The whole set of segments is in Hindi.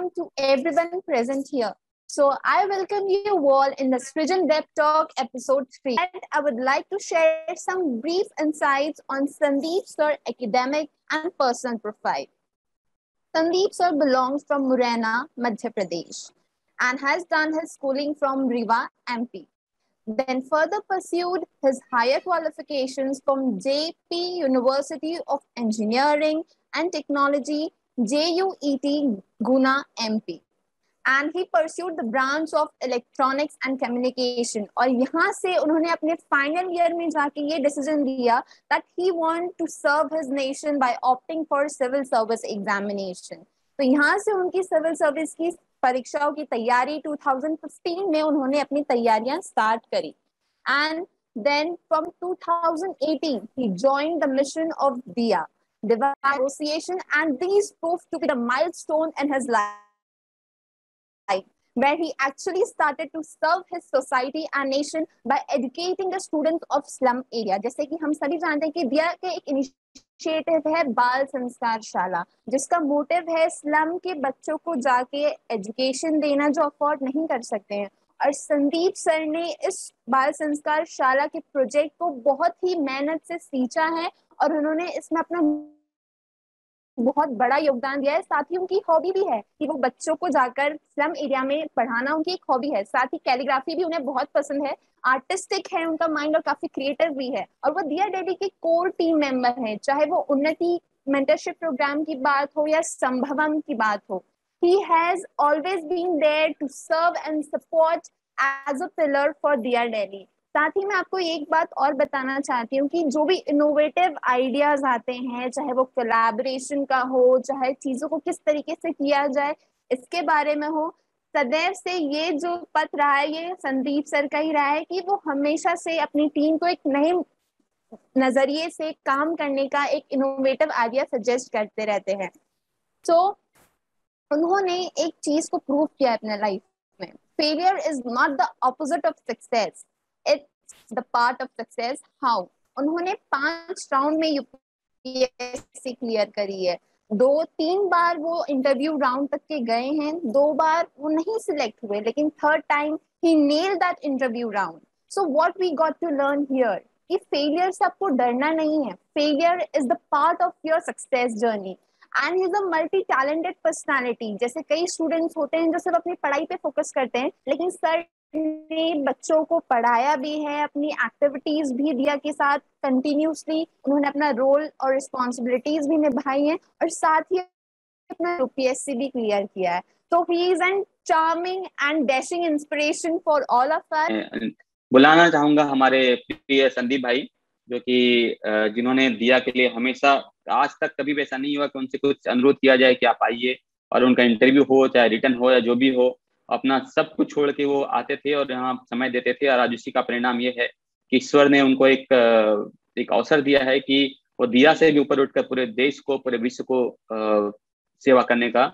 welcome to everyone present here. So I welcome you all in the Srijan Dev Talk episode 3. And I would like to share some brief insights on Sandeep sir academic and personal profile. Sandeep sir belongs from Morena, Madhya Pradesh and has done his schooling from Riva, MP. Then further pursued his higher qualifications from JP University of Engineering and Technology, JUET, Guna, MP. And he pursued the branch of electronics and communication. And यहाँ से उन्होंने अपने final year में जाके ये decision लिया that he want to serve his nation by opting for civil service examination. तो यहाँ से उनकी civil service की परीक्षाओं की तैयारी 2015 में उन्होंने अपनी तैयारियां स्टार्ट करी. And then from 2018 he joined the mission of DIYA, Diva Association, and these proved to be the milestone in his life, where he actually started to serve his society and nation by educating the students of slum area. जैसे कि हम सभी जानते हैं कि DIYA के एक इनिशिएटिव है बाल संस्कार शाला, जिसका मोटिव है स्लम के बच्चों को जाके एजुकेशन देना जो अफोर्ड नहीं कर सकते हैं. और संदीप सर ने इस बाल संस्कार शाला के प्रोजेक्ट को बहुत ही मेहनत से सींचा है और उन्होंने इसमें अपना बहुत बड़ा योगदान दिया है. साथ ही उनकी हॉबी भी है कि वो बच्चों को जाकर स्लम एरिया में पढ़ाना उनकी एक हॉबी है. साथ ही कैलीग्राफी भी उन्हें बहुत पसंद है, आर्टिस्टिक है उनका माइंड और काफी क्रिएटिव भी है. और वो DIYA डेडी के कोर टीम मेंबर हैं, चाहे वो उन्नति मेंटरशिप प्रोग्राम की बात हो या संभवम की बात हो. He has always been there to serve and support as a pillar for DIYA Delhi. साथ ही मैं आपको एक बात और बताना चाहती हूँ कि जो भी इनोवेटिव आइडियाज आते हैं, चाहे वो कोलैबोरेशन का हो, चाहे चीज़ों को किस तरीके से किया जाए इसके बारे में हो, सदैव से ये जो पथ रहा है ये संदीप सर का ही रहा है कि वो हमेशा से अपनी टीम को एक नए नज़रिए से काम करने का एक इनोवेटिव आइडिया सजेस्ट करते रहते हैं. तो उन्होंने एक चीज को प्रूव किया अपने लाइफ में, failure is not the opposite of success, it's the part of success. How? उन्होंने 5 राउंड में यूपीएससी क्लियर करी है. 2-3 बार वो इंटरव्यू राउंड तक के गए हैं, 2 बार वो नहीं सिलेक्ट हुए, लेकिन 3rd टाइम ही nailed that interview round. So what we got to learn here कि फेलियर से आपको डरना नहीं है, failure is the part of your success journey. And he's a multi-talented personality. जैसे कई स्टूडेंट्स होते हैं जो सिर्फ अपनी पढ़ाई पे फोकस करते हैं, लेकिन सर ने बच्चों को पढ़ाया भी है, अपनी एक्टिविटीज भी DIYA के साथ कंटिन्यूसली उन्होंने अपना रोल और रिस्पॉन्सिबिलिटीज भी निभाई हैं और साथ ही अपना UPSC भी क्लियर किया है. तो he is an charming and dashing inspiration for all of us. बुलाना चाहूंगा हमारे प्रिय संदीप भाई, जो कि जिन्होंने DIYA के लिए हमेशा, आज तक कभी भी ऐसा नहीं हुआ कि उनसे कुछ अनुरोध किया जाए कि आप आइए, और उनका इंटरव्यू हो चाहे रिटर्न हो या जो भी हो, अपना सब कुछ छोड़ के वो आते थे और यहाँ समय देते थे. और आज उसी का परिणाम ये है कि ईश्वर ने उनको एक अवसर दिया है कि वो DIYA से भी ऊपर उठकर पूरे देश को, पूरे विश्व को सेवा करने का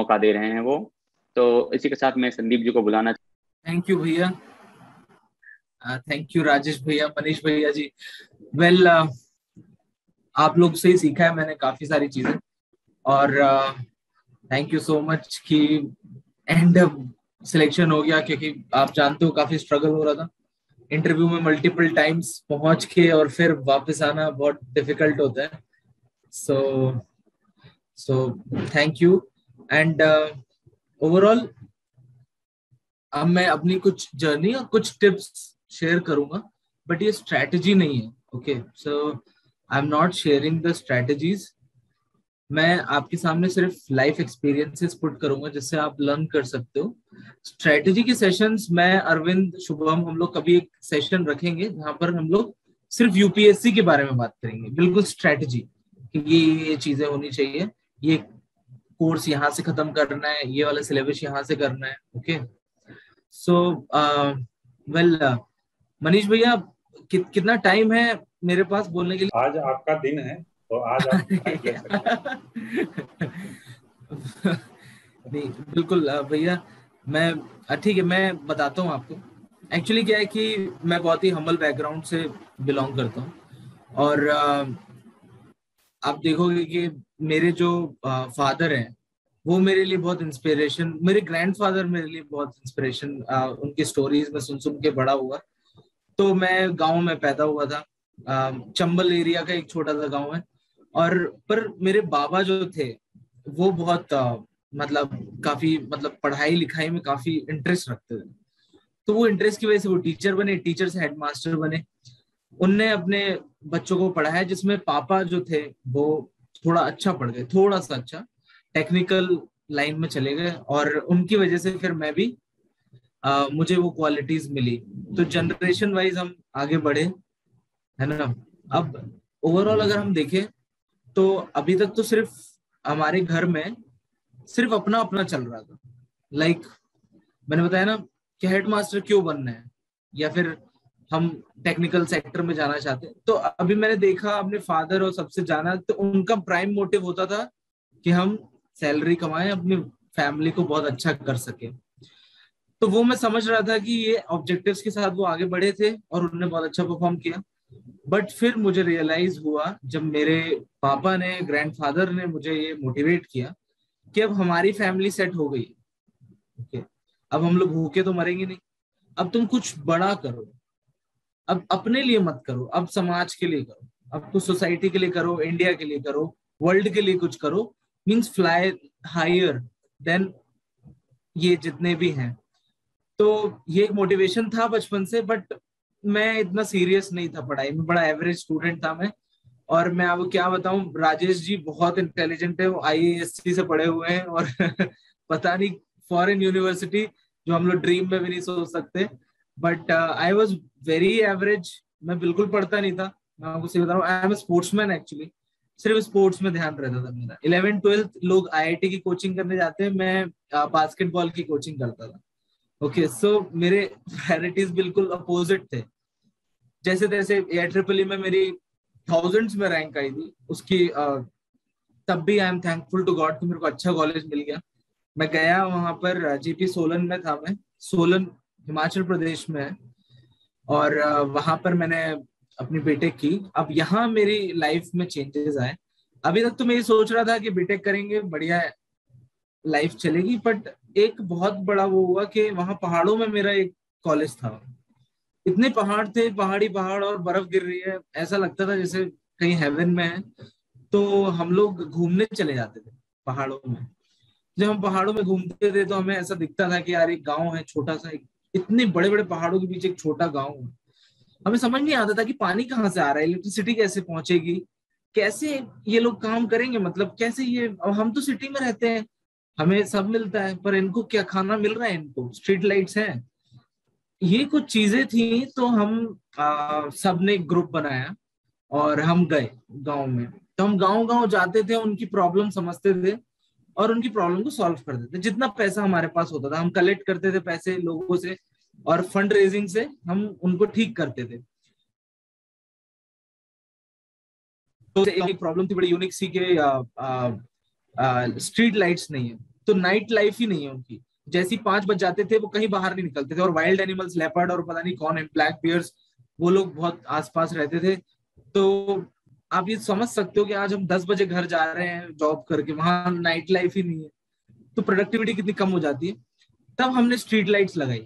मौका दे रहे हैं वो. तो इसी के साथ मैं संदीप जी को बुलाना चाहूँगा. थैंक यू भैया, थैंक यू राजेश भैया, मनीष भैया जी. वेल आप लोग से ही सीखा है मैंने काफी सारी चीजें, और थैंक यू सो मच कि एंड सिलेक्शन हो गया, क्योंकि आप जानते हो काफी स्ट्रगल हो रहा था. इंटरव्यू में मल्टीपल टाइम्स पहुंच के और फिर वापस आना बहुत डिफिकल्ट होता है. So thank you. And overall अब मैं अपनी कुछ जर्नी और कुछ टिप्स शेयर करूंगा, बट ये स्ट्रैटेजी नहीं है. Okay, so I am not sharing the strategies. मैं आपके सामने सिर्फ लाइफ एक्सपीरियंसेस पुट करूंगा जिससे आप लर्न कर सकते हो. स्ट्रैटेजी के सेशंस मैं, अरविंद, शुभम, हम लोग कभी एक सेशन रखेंगे जहां पर हम लोग सिर्फ यूपीएससी के बारे में बात करेंगे. बिल्कुल स्ट्रैटेजी कि ये चीजें होनी चाहिए, ये कोर्स यहाँ से खत्म करना है, ये वाला सिलेबस यहाँ से करना है. ओके, सो वेल मनीष भैया, कितना टाइम है मेरे पास बोलने के लिए? आज आपका दिन है तो आज आप नहीं, बिल्कुल भैया, मैं ठीक है, मैं बताता हूँ आपको. एक्चुअली क्या है कि मैं बहुत ही हम्बल बैकग्राउंड से बिलोंग करता हूँ, और आप देखोगे कि मेरे जो फादर हैं वो मेरे लिए बहुत इंस्पिरेशन, मेरे ग्रैंडफादर मेरे लिए बहुत इंस्पिरेशन, उनकी स्टोरीज में सुन सुन के बड़ा हुआ। तो मैं गांव में पैदा हुआ था, चंबल एरिया का एक छोटा सा गांव है, और पर मेरे बाबा जो थे वो बहुत काफी पढ़ाई लिखाई में काफी इंटरेस्ट रखते थे। तो वो इंटरेस्ट की वजह से वो टीचर बने, टीचर से हेडमास्टर बने, उनने अपने बच्चों को पढ़ाया, जिसमें पापा जो थे वो थोड़ा अच्छा पढ़ गए, थोड़ा सा अच्छा टेक्निकल लाइन में चले गए, और उनकी वजह से फिर मैं भी मुझे वो क्वालिटीज मिली। तो जनरेशन वाइज हम आगे बढ़े, है ना। अब ओवरऑल अगर हम देखें तो अभी तक तो सिर्फ हमारे घर में सिर्फ अपना अपना चल रहा था। लाइक मैंने बताया ना कि हेडमास्टर क्यों बनना है या फिर हम टेक्निकल सेक्टर में जाना चाहते हैं। तो अभी मैंने देखा अपने फादर और सबसे जाना, तो उनका प्राइम मोटिव होता था कि हम सैलरी कमाएं, अपनी फैमिली को बहुत अच्छा कर सके। तो वो मैं समझ रहा था कि ये ऑब्जेक्टिव्स के साथ वो आगे बढ़े थे और उन्होंने बहुत अच्छा परफॉर्म किया। बट फिर मुझे रियलाइज हुआ जब मेरे पापा ने, ग्रैंडफादर ने मुझे ये मोटिवेट किया कि अब हमारी फैमिली सेट हो गई, अब हम लोग भूखे तो मरेंगे नहीं, अब तुम कुछ बड़ा करो, अब अपने लिए मत करो, अब समाज के लिए करो, अब तो सोसाइटी के लिए करो, इंडिया के लिए करो, वर्ल्ड के लिए कुछ करो। मींस फ्लाई हायर देन ये जितने भी हैं। तो ये एक मोटिवेशन था बचपन से, बट मैं इतना सीरियस नहीं था पढ़ाई में, बड़ा एवरेज स्टूडेंट था मैं। और मैं आपको क्या बताऊं, राजेश जी बहुत इंटेलिजेंट है, वो IASC से पढ़े हुए हैं और पता नहीं फॉरेन यूनिवर्सिटी जो हम लोग ड्रीम में भी नहीं सोच सकते। But I was very average, मैं बिल्कुल पढ़ता नहीं था। मैं आपको सही बता रहा हूँ, आई एम स्पोर्ट्समैन एक्चुअली, सिर्फ स्पोर्ट्स में ध्यान रहता था मेरा। 11th-12th लोग IIT की कोचिंग करने जाते हैं, मैं बास्केटबॉल की कोचिंग करता था। सो मेरे प्रायोरिटीज बिल्कुल अपोजिट थे। जैसे तैसे AIEEE में मेरी 1000s में रैंक आई थी उसकी, तब भी I am thankful to God कि मेरे को अच्छा कॉलेज मिल गया। मैं गया वहां पर, GP सोलन में था मैं, सोलन हिमाचल प्रदेश में है, और वहां पर मैंने अपनी बीटेक की। अब यहाँ मेरी लाइफ में चेंजेस आए। अभी तक तो मैं ये सोच रहा था कि बीटेक करेंगे, बढ़िया लाइफ चलेगी, बट एक बहुत बड़ा वो हुआ कि वहाँ पहाड़ों में मेरा एक कॉलेज था। इतने पहाड़ थे, पहाड़ी पहाड़, और बर्फ गिर रही है, ऐसा लगता था जैसे कहीं हेवन में है। तो हम लोग घूमने चले जाते थे पहाड़ों में। जब हम पहाड़ों में घूमते थे तो हमें ऐसा दिखता था कि यार एक गाँव है छोटा सा, इतने बड़े बड़े पहाड़ों के बीच एक छोटा गाँव है। हमें समझ नहीं आता था कि पानी कहाँ से आ रहा है, इलेक्ट्रिसिटी कैसे पहुंचेगी, कैसे ये लोग काम करेंगे, मतलब कैसे ये, हम तो सिटी में रहते हैं, हमें सब मिलता है, पर इनको क्या खाना मिल रहा है, इनको स्ट्रीट लाइट्स हैं। ये कुछ चीजें थी। तो हम सबने एक ग्रुप बनाया और हम गए गाँव में। तो हम गाँव गाँव जाते थे, उनकी प्रॉब्लम समझते थे और उनकी प्रॉब्लम को सॉल्व कर देते थे। जितना पैसा हमारे पास होता था हम कलेक्ट करते थे पैसे लोगों से, और फंड रेजिंग से हम उनको ठीक करते थे। तो एक प्रॉब्लम थी बड़ी यूनिक सी के स्ट्रीट लाइट्स नहीं है, तो नाइट लाइफ ही नहीं है उनकी। जैसे 5 बज जाते थे वो कहीं बाहर नहीं निकलते थे, और वाइल्ड एनिमल्स, लेपर्ड और पता नहीं कौन है, ब्लैक बियर्स, वो लोग बहुत आसपास रहते थे। तो आप ये समझ सकते हो कि आज हम 10 बजे घर जा रहे हैं जॉब करके, वहां नाइट लाइफ ही नहीं है, तो प्रोडक्टिविटी कितनी कम हो जाती है। तब हमने स्ट्रीट लाइट्स लगाई,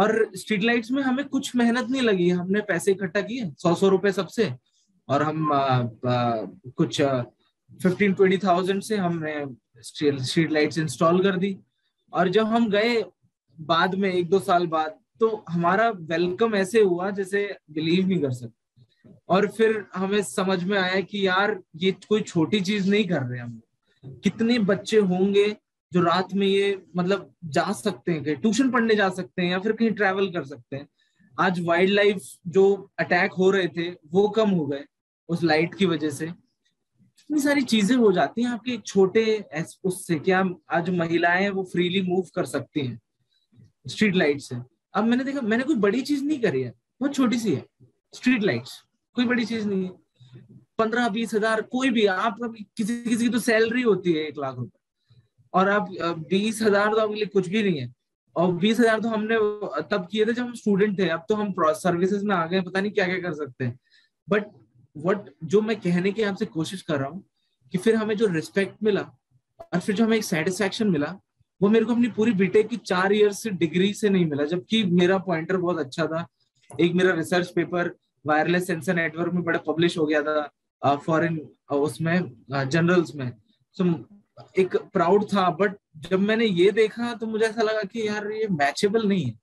और स्ट्रीट लाइट्स में हमें कुछ मेहनत नहीं लगी, हमने पैसे इकट्ठा किए 100-100 रुपए सबसे, और हम कुछ 15-20,000 से हमने स्ट्रीट लाइट्स इंस्टॉल कर दी। और जब हम गए बाद में 1-2 साल बाद, तो हमारा वेलकम ऐसे हुआ जैसे बिलीव नहीं कर सकते। और फिर हमें समझ में आया कि यार ये कोई छोटी चीज नहीं कर रहे हम, कितने बच्चे होंगे जो रात में ये जा सकते हैं, कहीं ट्यूशन पढ़ने जा सकते हैं या फिर कहीं ट्रैवल कर सकते हैं। आज वाइल्ड लाइफ जो अटैक हो रहे थे वो कम हो गए उस लाइट की वजह से। इतनी सारी चीजें हो जाती हैं आपके एक छोटे उससे, कि आज महिलाएं वो फ्रीली मूव कर सकती हैं स्ट्रीट लाइट से। अब मैंने देखा, मैंने कोई बड़ी चीज नहीं करी है, बहुत छोटी सी है स्ट्रीट लाइट्स, कोई बड़ी चीज नहीं है। 15-20 हजार कोई भी, आप किसी किसी की तो सैलरी होती है 1 लाख रुपए, और आप 20 हजार तो आपके लिए कुछ भी नहीं है। और 20 हजार तो हमने तब किए थे जब हम स्टूडेंट थे। अब तो हम सर्विसेज में आ गए, पता नहीं क्या क्या कर सकते हैं। बट जो मैं कहने की आपसे कोशिश कर रहा हूँ कि फिर हमें जो रिस्पेक्ट मिला और फिर जो हमें एक सेटिस्फैक्शन मिला वो मेरे को अपनी पूरी बीटेक की 4 ईयर से डिग्री से नहीं मिला, जबकि मेरा पॉइंटर बहुत अच्छा था। एक मेरा research paper wireless sensor network में बड़ा पब्लिश हो गया था फॉरेन उसमें जर्नल्स में, तो एक प्राउड था। बट जब मैंने ये देखा तो मुझे ऐसा लगा कि यार ये मैचेबल नहीं है,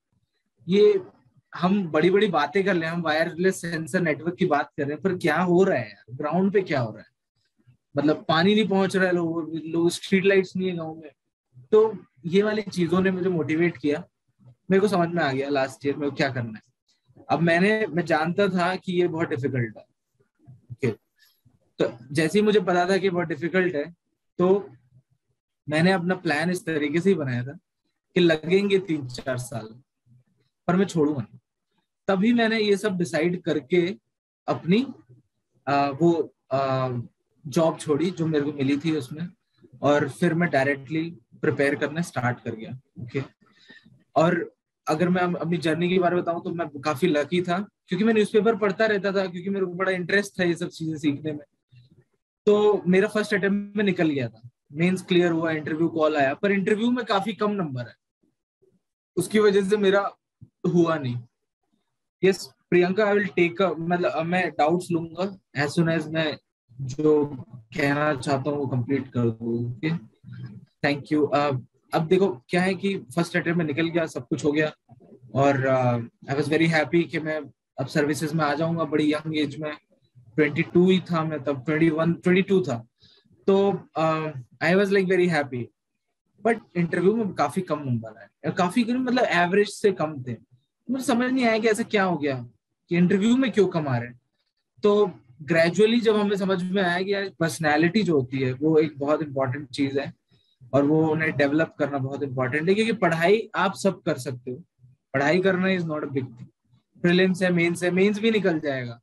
ये हम बड़ी बड़ी बातें कर ले, हम वायरलेस सेंसर नेटवर्क की बात कर रहे हैं, पर क्या हो रहा है यार ग्राउंड पे, क्या हो रहा है? मतलब पानी नहीं पहुंच रहा है, लोग स्ट्रीट लाइट्स नहीं है गाँव में। तो ये वाली चीजों ने मुझे मोटिवेट किया, मेरे को समझ में आ गया लास्ट ईयर मेरे को क्या करना है। अब मैं जानता था कि ये बहुत डिफिकल्ट है, okay. तो जैसे ही मुझे पता था कि बहुत डिफिकल्ट है तो मैंने अपना प्लान इस तरीके से ही बनाया था कि लगेंगे 3-4 साल पर मैं छोड़ूंगा। तभी मैंने ये सब डिसाइड करके अपनी जॉब छोड़ी जो मेरे को मिली थी उसमें, और फिर मैं डायरेक्टली प्रिपेयर करने स्टार्ट कर गया, ओके। और अगर मैं अपनी जर्नी के बारे में बताऊं तो मैं काफी लकी था क्योंकि मैं न्यूज़पेपर पढ़ता रहता था, क्योंकि मेरे को बड़ा इंटरेस्ट था ये सब चीजें सीखने में। तो मेरा फर्स्ट अटेम्प्ट में निकल गया था, मेंस क्लियर हुआ, इंटरव्यू कॉल आया, पर इंटरव्यू में काफी कम नंबर है, उसकी वजह से मेरा हुआ नहीं। Yes Priyanka, I will take up, मतलब मैं डाउट्स लूंगा एज सुन एज मैं जो कहना चाहता हूँ वो कंप्लीट कर दूँ, ओके थैंक यू। अब देखो क्या है कि फर्स्ट अटेम्प्ट में निकल गया, सब कुछ हो गया, और आई वाज वेरी हैप्पी कि मैं अब सर्विसेज में आ जाऊंगा बड़ी यंग एज में, 22 ही था मैं तब, 22 था। तो I was like very happy, but interview में काफी कम नंबर आए, काफी मतलब एवरेज से कम थे। मुझे समझ नहीं आया कि ऐसा क्या हो गया कि इंटरव्यू में क्यों कम आ रहे हैं। तो ग्रेजुअली जब हमें समझ में आया कि यार पर्सनैलिटी जो होती है वो एक बहुत इंपॉर्टेंट चीज है और वो उन्हें डेवलप करना बहुत इंपॉर्टेंट है, क्योंकि पढ़ाई आप सब कर सकते हो, पढ़ाई करना is not a big thing. Prelims है, मेंस भी निकल जाएगा,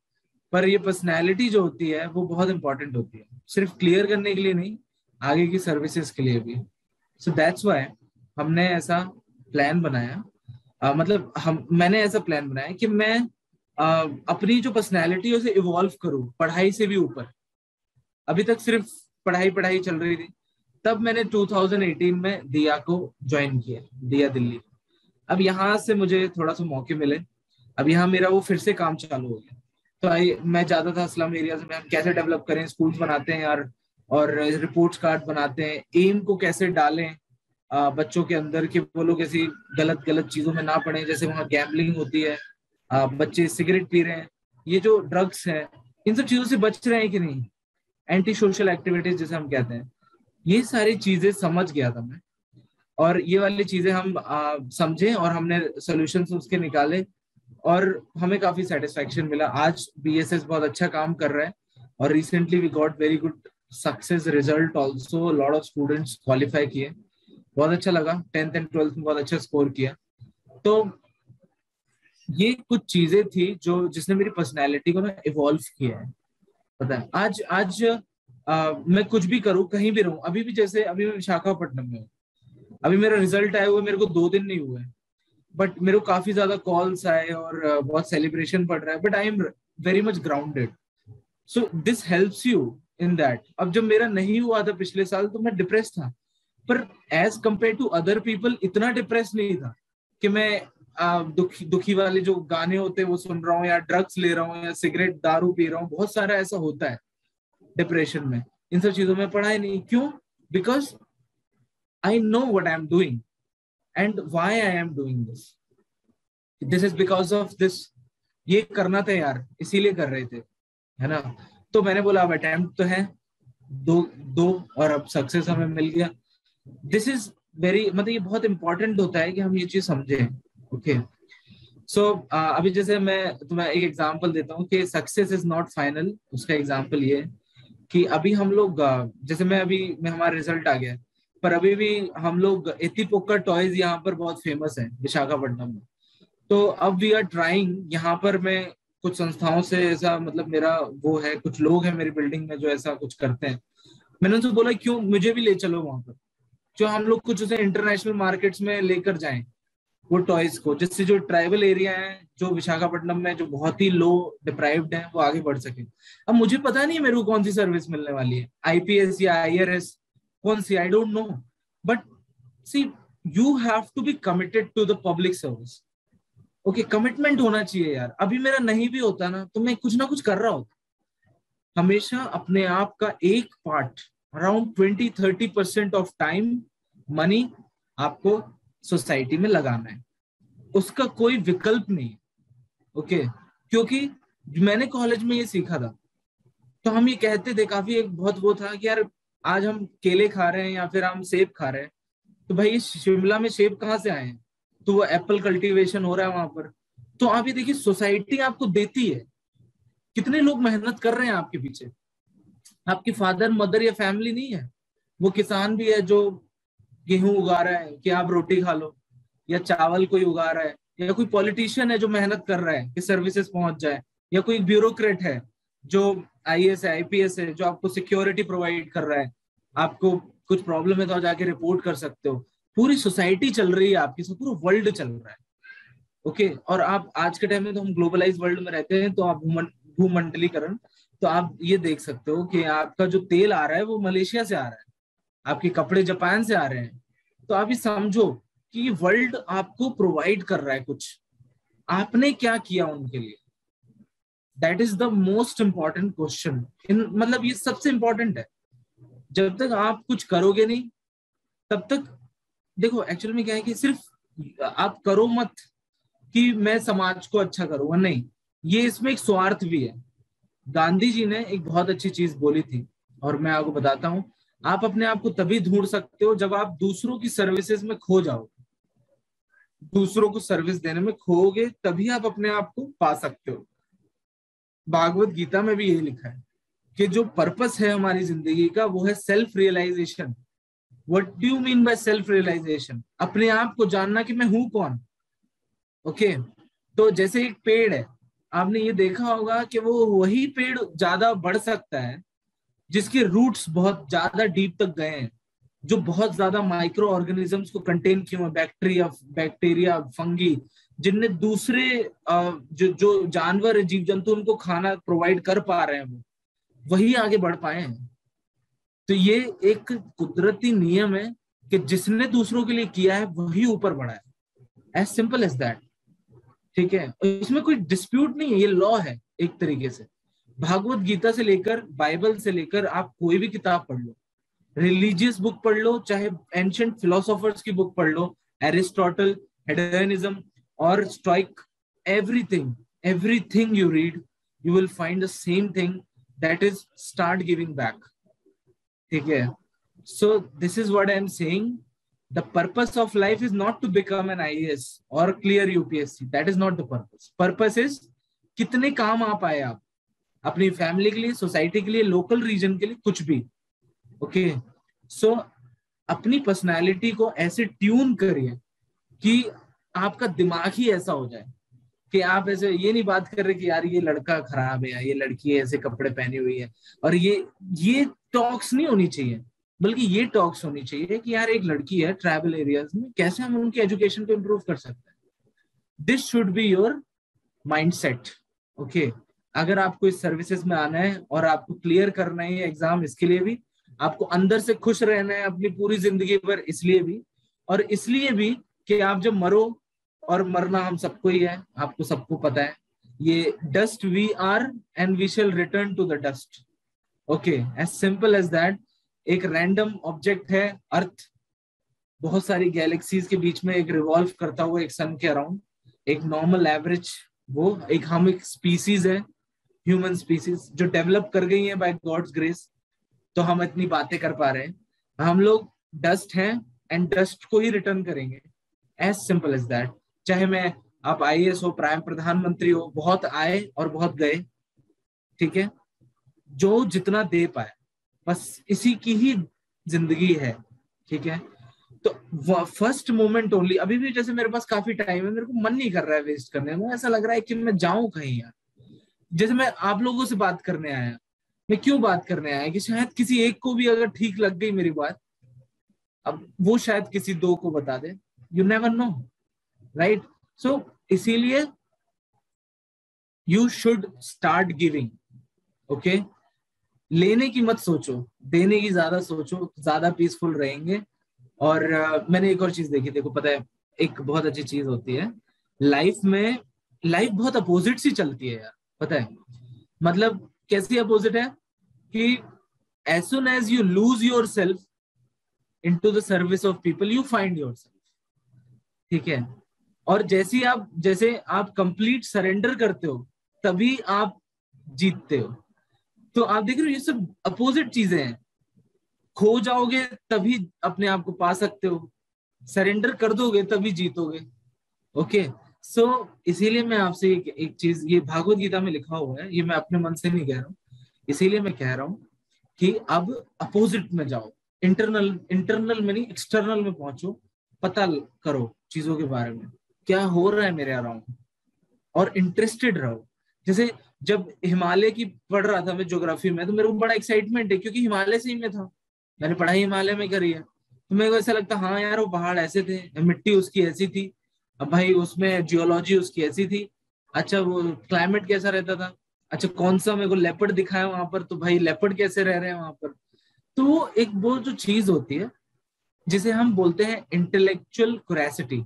पर ये पर्सनैलिटी जो होती है वो बहुत इंपॉर्टेंट होती है, सिर्फ क्लियर करने के लिए नहीं, आगे की सर्विसेज के लिए भी। सो दैट्स व्हाई हमने ऐसा प्लान बनाया, मैंने ऐसा प्लान बनाया कि मैं अपनी जो पर्सनैलिटी है उसे इवॉल्व करूँ, पढ़ाई से भी ऊपर। अभी तक सिर्फ पढ़ाई चल रही थी। तब मैंने 2018 में दिया को ज्वाइन किया, दिया दिल्ली। अब यहाँ से मुझे थोड़ा सा मौके मिले, अब यहाँ मेरा वो फिर से काम चालू हो गया। तो मैं जाता था स्लम एरियाज में, हम कैसे डेवलप करें, स्कूल्स बनाते हैं और रिपोर्ट कार्ड बनाते हैं, एम को कैसे डालें बच्चों के अंदर कि वो लोग ऐसी गलत चीजों में ना पड़े, जैसे वहाँ गैम्बलिंग होती है, बच्चे सिगरेट पी रहे हैं, ये जो ड्रग्स हैं, इन सब चीजों से बच रहे हैं कि नहीं, एंटी सोशल एक्टिविटीज जैसे हम कहते हैं, ये सारी चीजें समझ गया था मैं। और ये वाली चीजें हम समझे और हमने सॉल्यूशंस उसके निकाले और हमें काफी सेटिस्फेक्शन मिला। आज बीएसएस बहुत अच्छा काम कर रहा है और recently we got very good success result also, lot of students qualify किए, बहुत अच्छा लगा। 10th and 12th में बहुत अच्छा स्कोर किया। तो ये कुछ चीजें थी जो जिसने मेरी पर्सनैलिटी को ना इवॉल्व किया है। पता है आज मैं कुछ भी करूं, कहीं भी रहूं, अभी भी जैसे अभी मैं विशाखापट्टनम में हूँ, अभी मेरा रिजल्ट आया हुआ मेरे को 2 दिन नहीं हुए, बट मेरे को काफी ज्यादा कॉल्स आए और बहुत सेलिब्रेशन पड़ रहा है, but I am very much grounded, so this helps you in that. अब जब मेरा नहीं हुआ था पिछले साल तो मैं डिप्रेस था, पर as compare to other people इतना डिप्रेस नहीं था कि मैं दुखी वाले जो गाने होते हैं वो सुन रहा हूँ या ड्रग्स ले रहा हूँ या सिगरेट दारू पी रहा हूँ। बहुत सारा ऐसा होता है डिप्रेशन में, इन सब चीजों में पढ़ा ही नहीं। क्यों? Because I know what I am doing and why I am doing this is because of this. ये करना था यार, इसीलिए कर रहे थे, है ना। तो मैंने बोला अब अटेम्प्ट तो है दो और अब सक्सेस हमें मिल गया। दिस इज वेरी, मतलब ये बहुत इंपॉर्टेंट होता है कि हम ये चीज समझें, ओके। सो अभी जैसे मैं तुम्हें एक एग्जांपल देता हूँ कि सक्सेस इज नॉट फाइनल। उसका एग्जांपल ये कि अभी हम लोग जैसे मैं हमारा रिजल्ट आ गया, पर अभी भी हम लोग एतिपोक्का टॉयज यहाँ पर बहुत फेमस है विशाखापट्टनम में। तो अब वी आर ट्राइंग, यहाँ पर मैं कुछ संस्थाओं से ऐसा, मतलब मेरा वो है, कुछ लोग हैं मेरी बिल्डिंग में जो ऐसा कुछ करते हैं। मैंने उनसे बोला क्यों मुझे भी ले चलो वहां पर, जो हम लोग कुछ उसे इंटरनेशनल मार्केट्स में लेकर जाएं वो टॉयज को, जिससे जो ट्राइबल एरिया है जो विशाखापट्टनम में जो बहुत ही लो डिप्राइव्ड है वो आगे बढ़ सके। अब मुझे पता नहीं है मेरे को कौन सी सर्विस मिलने वाली है, आईपीएस या आईआरएस, कौन सी, I don't know, but see you have to be committed to the public service. Okay, commitment होना चाहिए यार. अभी मेरा नहीं भी होता ना तो मैं कुछ ना कुछ कर रहा होता. हमेशा अपने आप का एक part, around 20-30% of time, money आपको सोसाइटी में लगाना है. उसका कोई विकल्प नहीं. ओके, क्योंकि मैंने कॉलेज में ये सीखा था, तो हम ये कहते थे, काफी एक बहुत वो था कि यार आज हम केले खा रहे हैं या फिर हम सेब खा रहे हैं, तो भाई शिमला में सेब कहाँ से आए हैं, तो वो एप्पल कल्टीवेशन हो रहा है वहां पर. तो आप ये देखिए, सोसाइटी आपको देती है, कितने लोग मेहनत कर रहे हैं आपके पीछे. आपके फादर मदर या फैमिली नहीं है, वो किसान भी है जो गेहूं उगा रहा है कि आप रोटी खा लो, या चावल कोई उगा रहा है, या कोई पॉलिटिशियन है जो मेहनत कर रहा है कि सर्विसेज पहुंच जाए, या कोई ब्यूरोक्रेट है जो IAS है, IPS है, जो आपको सिक्योरिटी प्रोवाइड कर रहा है, आपको कुछ प्रॉब्लम है तो जाके रिपोर्ट कर सकते हो. पूरी सोसाइटी चल रही है आपके साथ, पूरा वर्ल्ड चल रहा है. ओके, और आप आज के टाइम में, तो हम ग्लोबलाइज वर्ल्ड में रहते हैं, तो आप भूमंडलीकरण, तो आप ये देख सकते हो कि आपका जो तेल आ रहा है वो मलेशिया से आ रहा है, आपके कपड़े जापान से आ रहे हैं. तो आप ये समझो कि वर्ल्ड आपको प्रोवाइड कर रहा है कुछ, आपने क्या किया उनके लिए. That is the most important question. मतलब ये सबसे इम्पोर्टेंट है. जब तक आप कुछ करोगे नहीं, तब तक देखो एक्चुअल में क्या है कि सिर्फ आप करो मत कि मैं समाज को अच्छा करूंगा, नहीं, ये इसमें एक स्वार्थ भी है. गांधी जी ने एक बहुत अच्छी चीज बोली थी, और मैं आपको बताता हूँ, आप अपने आप को तभी ढूंढ सकते हो जब आप दूसरों की सर्विसेज में खो जाओगे. दूसरों को सर्विस देने में खोओगे तभी आप अपने आप को पा सकते हो. भागवत गीता में भी यही लिखा है कि जो पर्पस है हमारी जिंदगी का वो है self realization. What do you mean by self realization? अपने आप को जानना कि मैं हूं कौन. ओके, तो जैसे एक पेड़ है, आपने ये देखा होगा कि वो वही पेड़ ज्यादा बढ़ सकता है जिसके रूट्स बहुत ज्यादा डीप तक गए हैं, जो बहुत ज्यादा माइक्रो ऑर्गेनिजम्स को कंटेन किए हुए, बैक्टीरिया, फंगी, जिनने दूसरे जो जानवर, जीव जंतु उनको खाना प्रोवाइड कर पा रहे हैं, वो वही आगे बढ़ पाए हैं. तो ये एक कुदरती नियम है कि जिसने दूसरों के लिए किया है वही ऊपर बढ़ा है. As simple as that. ठीक है, इसमें कोई डिस्प्यूट नहीं है, ये लॉ है एक तरीके से. भागवत गीता से लेकर, बाइबल से लेकर, आप कोई भी किताब पढ़ लो, रिलीजियस बुक पढ़ लो, चाहे एंशिएंट फिलोसोफर्स की बुक पढ़ लो, एरिस्टोटल, हेडोनिज्म और stoic, everything you read you will find the same thing, that is start giving back. ठीक है, so this is what I am saying. The purpose of life is not to become an IAS और clear UPSC. That is not the purpose. Purpose is कितने काम आ पाए आप अपनी फैमिली के लिए, सोसाइटी के लिए, लोकल रीजन के लिए, कुछ भी. ओके, सो अपनी पर्सनैलिटी को ऐसे ट्यून करिए कि आपका दिमाग ही ऐसा हो जाए कि आप ऐसे ये नहीं बात कर रहे कि यार ये लड़का खराब है, ये लड़की है, ऐसे कपड़े पहनी हुई है, और ये टॉक्स नहीं होनी चाहिए, बल्कि ये टॉक्स होनी चाहिए कि यार एक लड़की है ट्राइबल एरियाज में, कैसे हम उनकी एजुकेशन को इम्प्रूव कर सकते हैं. This should be your mindset. Okay, अगर आपको इस सर्विसेज में आना है और आपको क्लियर करना है एग्जाम, इसके लिए भी आपको अंदर से खुश रहना है अपनी पूरी जिंदगी पर, इसलिए भी, और इसलिए भी कि आप जब मरो, और मरना हम सबको ही है, आपको सबको पता है, ये dust we are and we shall return to the dust. Okay, as simple as that. एक रैंडम ऑब्जेक्ट है अर्थ, बहुत सारी गैलेक्सीज के बीच में एक रिवॉल्व करता हुआ एक सन के अराउंड, एक नॉर्मल एवरेज वो हम एक स्पीसीज है, ह्यूमन स्पीसीज, जो डेवलप कर गई है बाय गॉड्स ग्रेस, तो हम इतनी बातें कर पा रहे हैं. हम लोग डस्ट हैं एंड डस्ट को ही रिटर्न करेंगे. As simple as that. चाहे मैं आप IAS हो, प्राइम प्रधानमंत्री हो, बहुत आए और बहुत गए. ठीक है, जो जितना दे पाए, बस इसी की ही जिंदगी है. ठीक है, तो फर्स्ट मोमेंट ओनली. अभी भी जैसे मेरे पास काफी टाइम है, मेरे को मन नहीं कर रहा है वेस्ट करने में, ऐसा लग रहा है कि मैं जाऊं कहीं यार. जैसे मैं आप लोगों से बात करने आया, मैं क्यों बात करने आया कि शायद किसी एक को भी अगर ठीक लग गई मेरी बात, अब वो शायद किसी दो को बता दे. You never know, right? So इसीलिए you should start giving. Okay, लेने की मत सोचो, देने की ज्यादा सोचो, ज्यादा पीसफुल रहेंगे। और मैंने एक और चीज देखी, देखो पता है एक बहुत अच्छी चीज होती है लाइफ में, लाइफ बहुत अपोजिट सी चलती है यार, पता है मतलब कैसी अपोजिट है कि as soon as you lose yourself into the service of people, you find yourself, ठीक है। और जैसे आप कंप्लीट सरेंडर करते हो तभी आप जीतते हो। तो आप देख रहे हो ये सब अपोजिट चीजें हैं, खो जाओगे तभी अपने आप को पा सकते हो, सरेंडर कर दोगे तभी जीतोगे। ओके सो इसीलिए मैं आपसे एक चीज, ये भागवत गीता में लिखा हुआ है, ये मैं अपने मन से नहीं कह रहा हूँ, इसीलिए मैं कह रहा हूँ कि अब अपोजिट में जाओ, इंटरनल में नहीं एक्सटर्नल में पहुंचो, पता करो चीजों के बारे में क्या हो रहा है मेरे अराउंड, और इंटरेस्टेड रहो। जैसे जब हिमालय की पढ़ रहा था मैं ज्योग्राफी में, तो मेरे को बड़ा एक्साइटमेंट है क्योंकि हिमालय से ही मैं था, मैंने पढ़ाई हिमालय में करी है, तो मेरे को ऐसा लगता हाँ यार वो पहाड़ ऐसे थे, मिट्टी उसकी ऐसी थी, अब भाई उसमें जियोलॉजी उसकी ऐसी थी, अच्छा वो क्लाइमेट कैसा रहता था, अच्छा कौन सा मेरे को लेपर्ड दिखाया वहां पर, तो भाई लेपर्ड कैसे रह रहे हैं वहां पर। तो एक वो जो चीज होती है जिसे हम बोलते हैं इंटेलेक्चुअल क्यूरियोसिटी,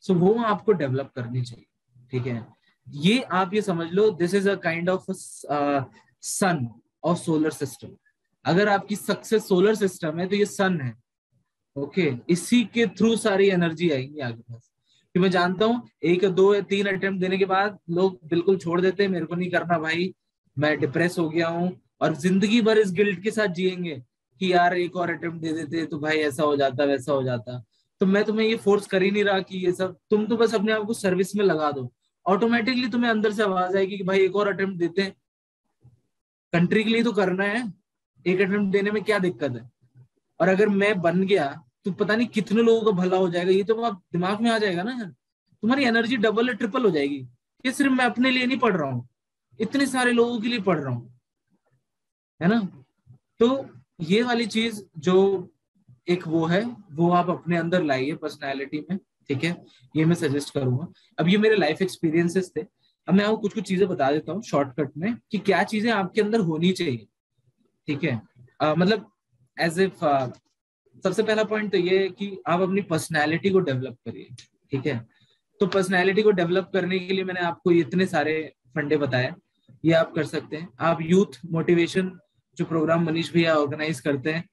सो वो आपको डेवलप करनी चाहिए, ठीक है। ये आप ये समझ लो this is a kind of sun और सोलर सिस्टम। अगर आपकी सक्सेस सोलर सिस्टम है तो ये सन है, ओके इसी के थ्रू सारी एनर्जी आएगी आगे पास। कि मैं जानता हूँ एक दो या तीन अटेम्प्ट देने के बाद लोग बिल्कुल छोड़ देते हैं, मेरे को नहीं करना भाई, मैं डिप्रेस हो गया हूँ, और जिंदगी भर इस गिल्ट के साथ जिएंगे कि यार एक और अटेम्प्ट दे देते तो भाई ऐसा हो जाता वैसा हो जाता। तो मैं तुम्हें ये फोर्स कर ही नहीं रहा कि ये सब, तुम तो बस अपने आप को सर्विस में लगा दो, ऑटोमेटिकली तुम्हें अंदर से आवाज आएगी कि भाई एक और अटेम्प्ट देते हैं, कंट्री के लिए तो करना है, एक अटेम्प्ट देने में क्या दिक्कत है। और अगर मैं बन गया तो पता नहीं कितने लोगों का भला हो जाएगा, ये तो आप दिमाग में आ जाएगा ना यार, तुम्हारी एनर्जी डबल या ट्रिपल हो जाएगी कि सिर्फ मैं अपने लिए नहीं पढ़ रहा हूँ, इतने सारे लोगों के लिए पढ़ रहा हूँ, है ना। तो ये वाली चीज जो एक वो है वो आप अपने अंदर लाइए पर्सनैलिटी में, ठीक है, ये मैं सजेस्ट करूंगा। अब ये मेरे लाइफ एक्सपीरियंसेस थे, अब मैं आपको कुछ कुछ चीजें बता देता हूँ शॉर्टकट में कि क्या चीजें आपके अंदर होनी चाहिए, ठीक है। मतलब एज इफ सबसे पहला पॉइंट तो ये है कि आप अपनी पर्सनैलिटी को डेवलप करिए, ठीक है। तो पर्सनैलिटी को डेवलप करने के लिए मैंने आपको इतने सारे फंडे बताए, ये आप कर सकते हैं। आप यूथ मोटिवेशन जो प्रोग्राम मनीष भैया ऑर्गेनाइज करते हैं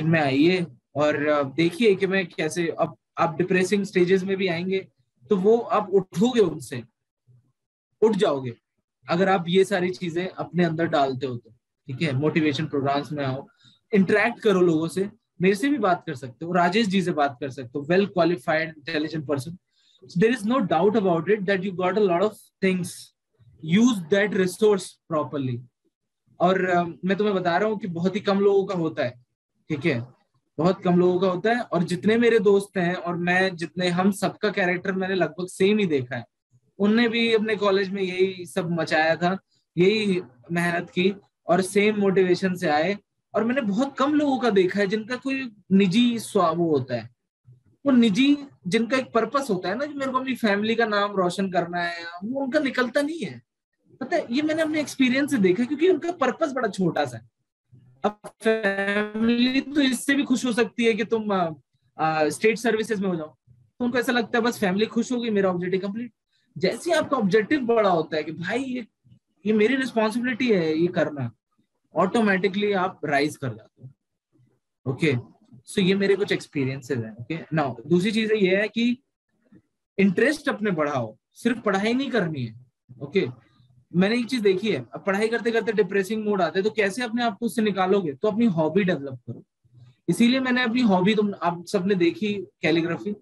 इनमें आइए और देखिए कि मैं कैसे, अब आप डिप्रेसिंग स्टेजेस में भी आएंगे तो वो आप उठोगे, उनसे उठ जाओगे अगर आप ये सारी चीजें अपने अंदर डालते हो तो, ठीक है। मोटिवेशन प्रोग्राम्स में आओ, इंटरेक्ट करो लोगों से, मेरे से भी बात कर सकते हो, राजेश जी से बात कर सकते हो, well qualified intelligent person, there is no doubt about it that you got a lot of things, use that resource properly. और मैं तुम्हें बता रहा हूँ कि बहुत ही कम लोगों का होता है, ठीक है, बहुत कम लोगों का होता है। और जितने मेरे दोस्त हैं और मैं जितने, हम सबका कैरेक्टर मैंने लगभग सेम ही देखा है, उनने भी अपने कॉलेज में यही सब मचाया था, यही मेहनत की और सेम मोटिवेशन से आए। और मैंने बहुत कम लोगों का देखा है जिनका कोई निजी वो होता है, वो निजी जिनका एक पर्पस होता है ना कि मेरे को अपनी फैमिली का नाम रोशन करना है, वो उनका निकलता नहीं है, पता है। ये मैंने अपने एक्सपीरियंस से देखा क्योंकि उनका पर्पस बड़ा छोटा सा है। अब फैमिली तो इससे भी खुश हो सकती है कि तुम स्टेट सर्विसेज में हो जाओ, तो उनको ऐसा लगता है बस फैमिली खुश होगी, मेरा ऑब्जेक्टिव कंप्लीट। जैसे आपका ऑब्जेक्टिव बड़ा होता है कि भाई ये मेरी रिस्पॉन्सिबिलिटी है ये करना, ऑटोमेटिकली आप राइज कर जाते हो। ओके सो ये मेरे कुछ एक्सपीरियंसेस हैं। ओके नाउ दूसरी चीज ये है कि इंटरेस्ट अपने बढ़ाओ, सिर्फ पढ़ाई नहीं करनी है। ओके मैंने एक चीज देखी है, अब पढ़ाई करते करते डिप्रेसिंग मूड आता है तो कैसे अपने आप को उससे निकालोगे, तो अपनी हॉबी डेवलप करो। इसीलिए मैंने अपनी हॉबी, तुम आप सबने देखी calligraphy,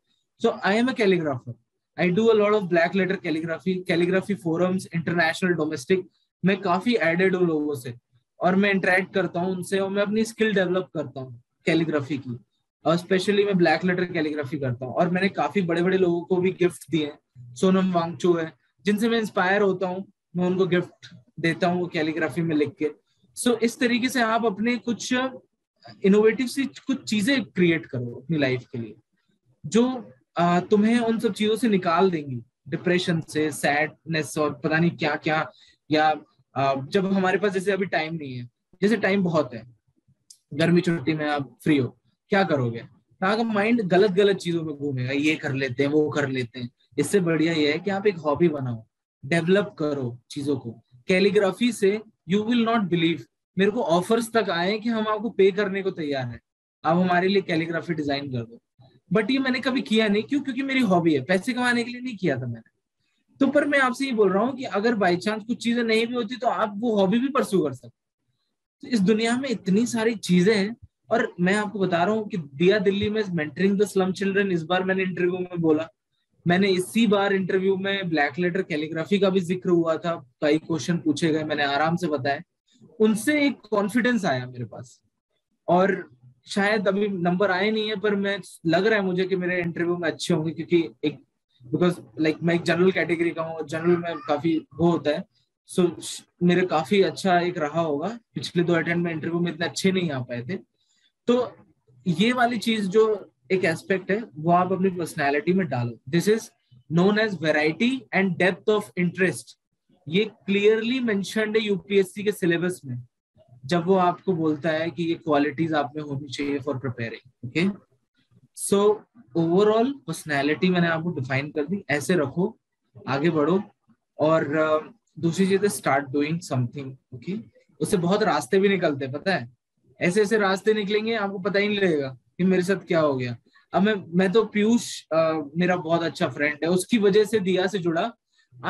so I am a calligrapher, I do a lot of black letter calligraphy, calligraphy forums international domestic, मैं काफी एडेड हूँ लोगों से और मैं इंटरेक्ट करता हूँ उनसे और मैं अपनी स्किल डेवलप करता हूँ कैलीग्राफी की, और स्पेशली मैं ब्लैक लेटर कैलीग्राफी करता हूँ। और मैंने काफी बड़े बड़े लोगों को भी गिफ्ट दिए हैं, सोनम वांगचू है जिनसे मैं इंस्पायर होता हूँ, मैं उनको गिफ्ट देता हूँ कैलीग्राफी में लिख के। सो इस तरीके से आप अपने कुछ इनोवेटिव सी कुछ चीजें क्रिएट करो अपनी लाइफ के लिए जो तुम्हें उन सब चीजों से निकाल देंगी, डिप्रेशन से, सैडनेस और पता नहीं क्या क्या। या जब हमारे पास जैसे अभी टाइम नहीं है, जैसे टाइम बहुत है, गर्मी छुट्टी में आप फ्री हो, क्या करोगे? आपका माइंड गलत गलत चीजों में घूमेगा, ये कर लेते हैं वो कर लेते हैं। इससे बढ़िया ये है कि आप एक हॉबी बनाओ, डेवलप करो चीजों को। कैलीग्राफी से यू विल नॉट बिलीव, मेरे को ऑफर्स तक आए कि हम आपको पे करने को तैयार है, आप हमारे लिए कैलीग्राफी डिजाइन कर दो। बट ये मैंने कभी किया नहीं, क्यों? क्योंकि मेरी हॉबी है, पैसे कमाने के लिए नहीं किया था मैंने तो। पर मैं आपसे ये बोल रहा हूँ कि अगर बाई चांस कुछ चीजें नहीं भी होती तो आप वो हॉबी भी परस्यू कर सकते। तो इस दुनिया में इतनी सारी चीजें हैं, और मैं आपको बता रहा हूँ कि दिया दिल्ली में मेंटरिंग द स्लम चिल्ड्रन, इस बार मैंने इंटरव्यू में बोला, मैंने इसी बार इंटरव्यू में ब्लैक लेटर कैलीग्राफी का भी जिक्र हुआ था, कई क्वेश्चन पूछे गए, मैंने आराम से बताया, उनसे एक कॉन्फिडेंस आया मेरे पास। और शायद अभी नंबर आए नहीं है, पर मैं लग रहा है मुझे कि मेरे इंटरव्यू में अच्छे होंगे, क्योंकि एक बिकॉज मैं एक जनरल कैटेगरी का हूँ, जनरल में काफी वो होता है, सो मेरे काफी अच्छा एक रहा होगा। पिछले 2 अटेम्प्ट में इंटरव्यू में इतने अच्छे नहीं आ पाए थे। तो ये वाली चीज जो एक एस्पेक्ट है वो आप अपनी पर्सनैलिटी में डालो। This is known as variety and depth of interest. ये क्लियरली मेंशन्ड है यूपीएससी के सिलेबस में, जब वो आपको बोलता है कि ये क्वालिटीज आप में होनी चाहिए for preparing. Okay, so overall personality मैंने आपको डिफाइन कर दी, ऐसे रखो, आगे बढ़ो। और दूसरी चीज है स्टार्ट डूइंग समथिंग। ओके, उससे बहुत रास्ते भी निकलते हैं, पता है, ऐसे ऐसे रास्ते निकलेंगे आपको पता ही नहीं लगेगा कि मेरे साथ क्या हो गया। अब मैं तो पीयूष मेरा बहुत अच्छा फ्रेंड है, उसकी वजह से दिया से जुड़ा।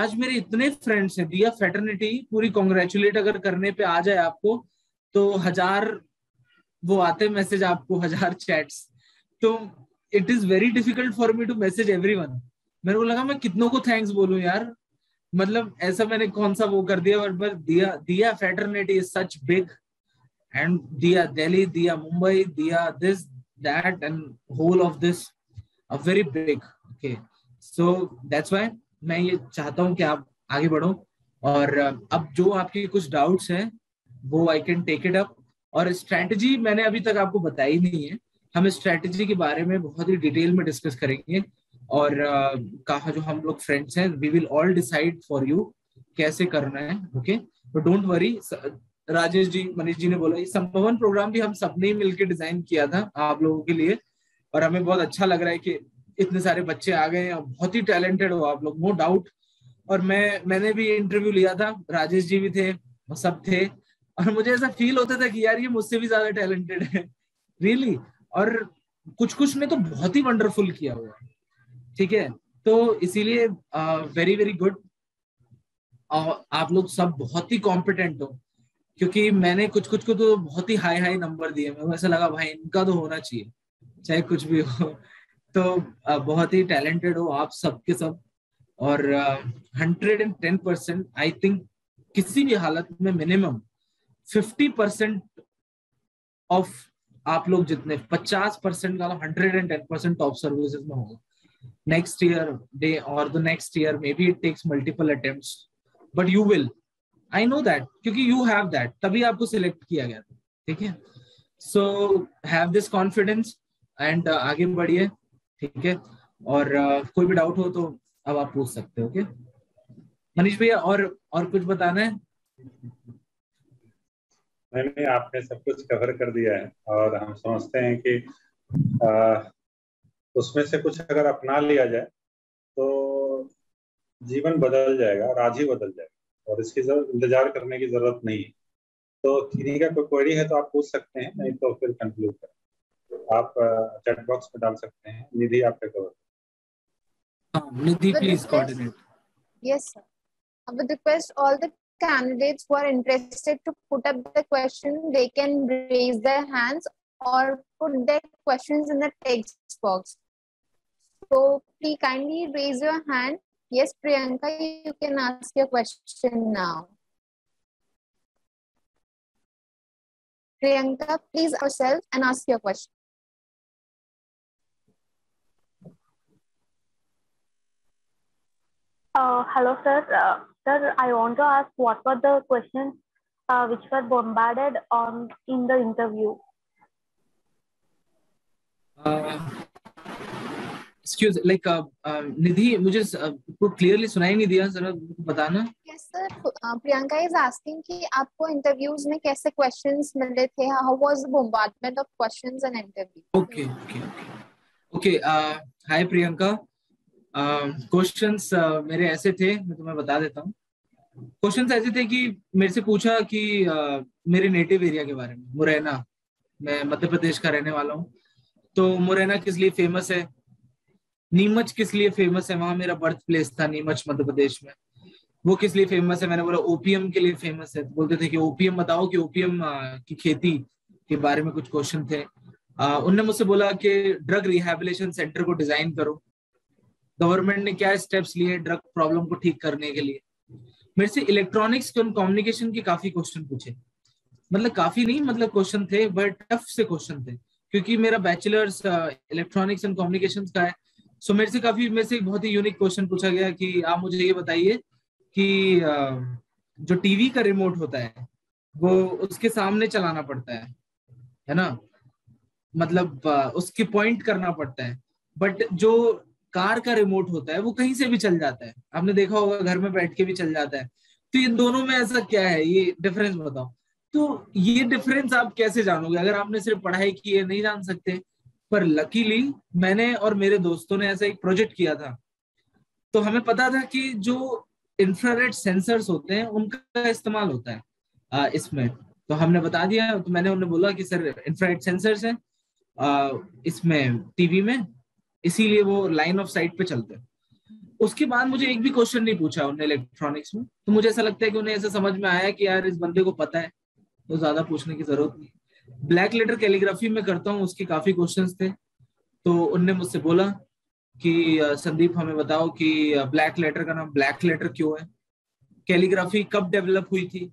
आज मेरे इतने फ्रेंड्स हैं, दिया फैटर्निटी पूरी कॉन्ग्रेचुलेट अगर करने पे आ जाए आपको तो 1000 वो आते मैसेज आपको, 1000 चैट्स। तो it is very difficult for me to message everyone. मेरे को लगा मैं कितनों को थैंक्स बोलूं यार, मतलब ऐसा मैंने कौन सा वो कर दिया। और Diya fraternity is such big, and Diya Delhi, Diya Mumbai, Diya this, that, and whole of this are very big. Okay, so that's why मैं ये चाहता हूँ कि आप आगे बढ़ो। और अब जो आपके कुछ doubts हैं वो I can take it up। और strategy मैंने अभी तक आपको बताई नहीं है, हम strategy के बारे में बहुत ही detail में discuss करेंगे। और कहा जो हम लोग friends हैं, we will all decide for you कैसे करना है। Okay, but don't worry, Rajesh ji, Manish ji ने बोला ये संभवन प्रोग्राम भी हम सबने ही मिलकर डिजाइन किया था आप लोगों के लिए, और हमें बहुत अच्छा लग रहा है कि इतने सारे बच्चे आ गए हैं, बहुत ही टैलेंटेड हो आप लोग, नो डाउट। और मैंने भी इंटरव्यू लिया था, राजेश जी भी थे, सब थे, और मुझे ऐसा फील होता था कि यार ये मुझसे भी ज्यादा टैलेंटेड है रियली, और कुछ कुछ ने तो बहुत ही वंडरफुल किया हुआ है। ठीक है, तो इसीलिए वेरी वेरी गुड, आप लोग सब बहुत ही कॉम्पिटेंट हो, क्योंकि मैंने कुछ कुछ को तो बहुत ही हाई हाई नंबर दिए, मेरे को ऐसा लगा भाई इनका तो होना चाहिए चाहे कुछ भी हो। तो बहुत ही टैलेंटेड हो आप सब के सब, और 110% आई थिंक किसी भी हालत में मिनिमम 50% ऑफ आप लोग जितने 50% का 110% टॉप सर्विसेज में होगा नेक्स्ट ईयर डे और the next year, may be it takes multiple attempts but you will, I know that, क्योंकि you have that, तभी आपको सिलेक्ट किया गया था। ठीक है, so have this confidence and आगे बढ़िए। ठीक है, और कोई भी डाउट हो तो अब आप पूछ सकते हो। ओके मनीष भैया, और कुछ बताना है? नहीं, आपने सब कुछ कवर कर दिया है, और हम समझते हैं कि उसमें से कुछ अगर अपना लिया जाए तो जीवन बदल जाएगा, राज ही बदल जाएगा, और इसकी इंतजार करने की जरूरत नहीं है। तो किसी का कोई क्वेरी है तो आप पूछ सकते हैं, नहीं तो फिर कंक्लूड करें। आप चैट बॉक्स में डाल सकते हैं। निधि, आपका cover. Nidhi please coordinate. Yes sir, I would request all the candidates who are interested to put up the question, they can raise their hands और put their questions in the text box. So please kindly raise your hand. Yes, Priyanka, you can ask your question now. Priyanka, please unmute yourself and ask your question. Hello, sir. Sir, I want to ask what were the questions which were bombarded on in the interview? Excuse, like Nidhi, मुझे क्लियरली सुनाई नहीं दिया, जरा बताना। Yes sir, Priyanka is asking कि आपको इंटरव्यूज में कैसे क्वेश्चंस मिले थे, how was the bombardment of questions and interviews? Okay, okay, okay, okay. Hi Priyanka, questions मेरे ऐसे थे, मैं तुम्हें बता देता हूँ। क्वेश्चंस ऐसे थे कि मेरे से पूछा कि मेरे नेटिव एरिया के बारे में, मुरैना, मैं मध्य प्रदेश का रहने वाला हूँ, तो मुरैना किस लिए फेमस है, नीमच किस लिए फेमस है, वहां मेरा बर्थ प्लेस था नीमच मध्य प्रदेश में, वो किस लिए फेमस है, मैंने बोला ओपीएम के लिए फेमस है, तो बोलते थे कि ओपीएम बताओ, कि ओपीएम की खेती के बारे में कुछ क्वेश्चन थे। उनने मुझसे बोला कि ड्रग रिहैबिलिटेशन सेंटर को डिजाइन करो, गवर्नमेंट ने क्या स्टेप्स लिए ड्रग प्रॉब्लम को ठीक करने के लिए। मेरे से इलेक्ट्रॉनिक्स एंड कम्युनिकेशन के काफी क्वेश्चन पूछे, मतलब काफी नहीं, मतलब क्वेश्चन थे, बट टफ से क्वेश्चन थे, क्योंकि मेरा बैचलर्स इलेक्ट्रॉनिक्स एंड कम्युनिकेशन का है। सो मेरे से बहुत ही यूनिक क्वेश्चन पूछा गया कि आप मुझे ये बताइए कि जो टीवी का रिमोट होता है वो उसके सामने चलाना पड़ता है ना, मतलब उसके पॉइंट करना पड़ता है, बट जो कार का रिमोट होता है वो कहीं से भी चल जाता है, आपने देखा होगा घर में बैठ के भी चल जाता है, तो इन दोनों में ऐसा क्या है, ये डिफरेंस बताओ। तो ये डिफरेंस आप कैसे जानोगे अगर आपने सिर्फ पढ़ाई की है, नहीं जान सकते। पर लकीली मैंने और मेरे दोस्तों ने ऐसा एक प्रोजेक्ट किया था, तो हमें पता था कि जो इंफ्रारेड सेंसर्स होते हैं उनका इस्तेमाल होता है इसमें, तो हमने बता दिया, तो मैंने उन्हें बोला कि सर इंफ्रारेड सेंसर्स हैं इसमें टीवी में, इसीलिए वो लाइन ऑफ साइट पे चलते हैं। उसके बाद मुझे एक भी क्वेश्चन नहीं पूछा उन्हें इलेक्ट्रॉनिक्स में, तो मुझे ऐसा लगता है कि उन्हें ऐसा समझ में आया कि यार इस बंदे को पता है, तो ज्यादा पूछने की जरूरत नहीं। ब्लैक लेटर कैलीग्राफी में करता हूँ, उसके काफी क्वेश्चंस थे, तो उनने मुझसे बोला कि संदीप हमें बताओ कि ब्लैक लेटर का नाम ब्लैक लेटर क्यों है, कैलीग्राफी कब डेवलप हुई थी,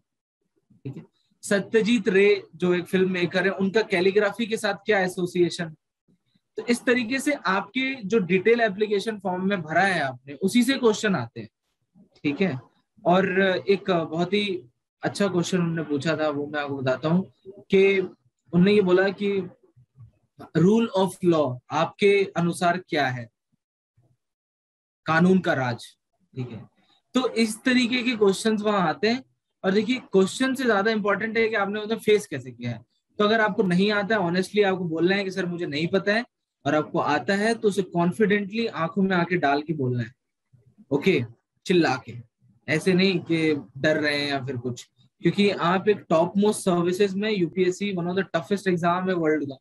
ठीक है, सत्यजीत रे जो एक फिल्म मेकर है उनका कैलीग्राफी के साथ क्या एसोसिएशन। तो इस तरीके से आपके जो डिटेल एप्लीकेशन फॉर्म में भरा है आपने, उसी से क्वेश्चन आते हैं, ठीक है। और एक बहुत ही अच्छा क्वेश्चन उन्होंने पूछा था, वो मैं आपको बताता हूँ, कि उन्होंने ये बोला कि रूल ऑफ लॉ आपके अनुसार क्या है, कानून का राज, ठीक है। तो इस तरीके के क्वेश्चंस वहां आते हैं, और देखिए क्वेश्चन से ज्यादा इंपॉर्टेंट है कि आपने उसे फेस कैसे किया है। तो अगर आपको नहीं आता है, ऑनेस्टली आपको बोलना है कि सर मुझे नहीं पता है, और आपको आता है तो उसे कॉन्फिडेंटली आंखों में आके डाल के बोलना है, ओके, चिल्ला के, ऐसे नहीं कि डर रहे हैं या फिर कुछ, क्योंकि आप एक टॉप मोस्ट सर्विसेज में, UPSC one of the toughest exam है वर्ल्ड का,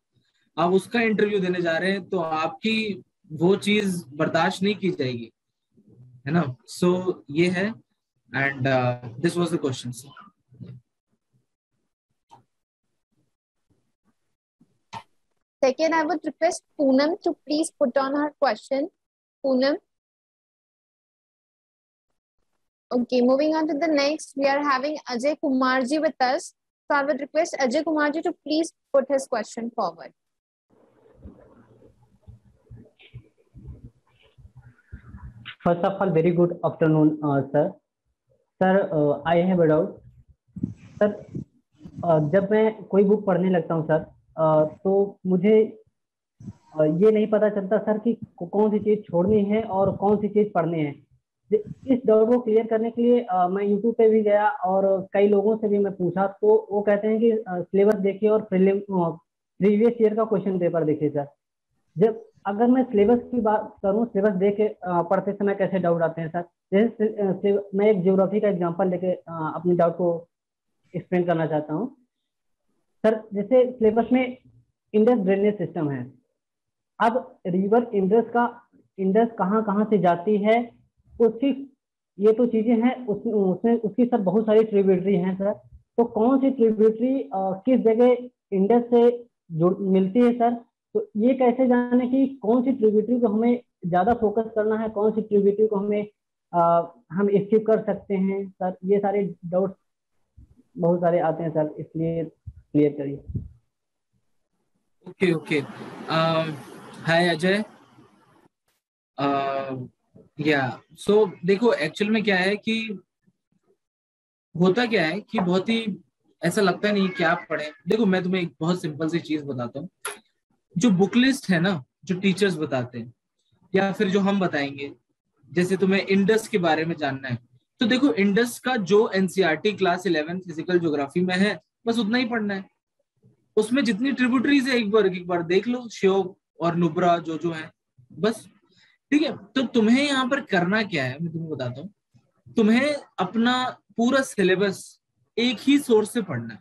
आप उसका इंटरव्यू देने जा रहे हैं, तो आपकी वो चीज बर्दाश्त नहीं की जाएगी, है ना। सो ये है, and this was the question. Second, I would request Poonam to please put on her question. Poonam, okay, moving on to the next, we are having Ajay Kumar ji with us, so I would request Ajay Kumar ji to please put his question forward. First of all, very good afternoon sir, I have a doubt sir, जब मैं कोई बुक पढ़ने लगता हूं सर, तो मुझे ये नहीं पता चलता सर कि कौन सी चीज छोड़नी है और कौन सी चीज पढ़नी है। इस डाउट को क्लियर करने के लिए मैं YouTube पे भी गया और कई लोगों से भी मैं पूछा, तो वो कहते हैं कि सिलेबस देखिए और प्रीवियस ईयर का क्वेश्चन पेपर देखिए सर। जब अगर मैं सिलेबस की बात करूं, सिलेबस देख के पढ़ते समय कैसे डाउट आते हैं सर? जैसे मैं एक ज्योग्राफी का एग्जाम्पल लेके अपने डाउट को एक्सप्लेन करना चाहता हूँ सर। जैसे सिलेबस में इंडस ड्रेनेज सिस्टम है, अब रिवर इंडस कहाँ से जाती है, उसकी ये तो चीजें हैं, उसकी सर बहुत सारी ट्रिब्यूटरी हैं सर, तो कौन सी ट्रिब्यूटरी किस जगह इंडस से जुड़ मिलती है सर, तो ये कैसे जाने कि कौन सी ट्रिब्यूटरी को हमें ज्यादा फोकस करना है, कौन सी ट्रिब्यूटरी को हमें हम स्किप कर सकते हैं सर? ये सारे डाउट्स बहुत सारे आते हैं सर, इसलिए क्लियर करिए। Okay okay, hi Ajay. So देखो एक्चुअल में क्या है कि होता क्या है कि बहुत ही ऐसा लगता नहीं कि आप पढ़े। देखो मैं तुम्हें एक बहुत सिंपल सी चीज बताता हूँ, जो बुक लिस्ट है ना, जो टीचर्स बताते हैं, या फिर जो हम बताएंगे, जैसे तुम्हें इंडस के बारे में जानना है तो देखो इंडस का जो एनसीईआरटी क्लास 11 फिजिकल ज्योग्राफी में है बस उतना ही पढ़ना है। उसमें जितनी ट्रिब्यूटरीज है एक बार देख लो, श्योक और नुब्रा जो है बस, ठीक है। तो तुम्हें यहाँ पर करना क्या है मैं तुम्हें बताता हूँ। तुम्हें अपना पूरा सिलेबस एक ही सोर्स से पढ़ना है,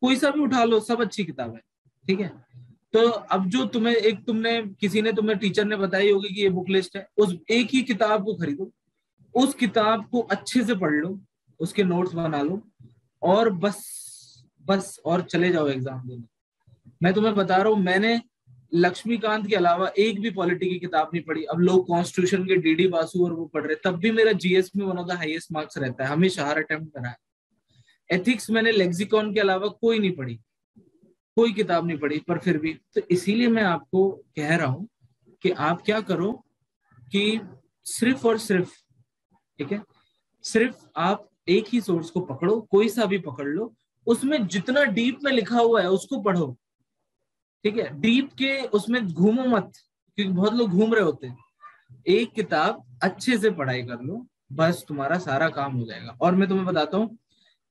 कोई सा भी उठा लो, सब अच्छी किताब है, ठीक है। तो अब जो तुम्हें किसी ने तुम्हें टीचर ने बताई होगी कि ये बुक लिस्ट है, उस एक ही किताब को खरीदो, उस किताब को अच्छे से पढ़ लो, उसके नोट्स बना लो और बस और चले जाओ एग्जाम देने। मैं तुम्हें बता रहा हूँ, मैंने लक्ष्मीकांत के अलावा एक भी पॉलिटी की किताब नहीं पढ़ी। अब लोग कॉन्स्टिट्यूशन के डीडी बासु और वो पढ़ रहे, तब भी मेरा जीएस में one of the highest marks रहता है, हमेशा हर अटेम्प्ट में रहा है। एथिक्स मैंने लेक्सिकॉन के अलावा कोई नहीं पढ़ी, कोई किताब नहीं पढ़ी, पर फिर भी। तो इसीलिए मैं आपको कह रहा हूँ कि आप क्या करो कि सिर्फ और सिर्फ, ठीक है, सिर्फ आप एक ही सोर्स को पकड़ो, कोई सा भी पकड़ लो, उसमें जितना डीप में लिखा हुआ है उसको पढ़ो, ठीक है। डीप के उसमें घूमो मत, क्योंकि बहुत लोग घूम रहे होते हैं। एक किताब अच्छे से पढ़ाई कर लो, बस तुम्हारा सारा काम हो जाएगा। और मैं तुम्हें बताता हूँ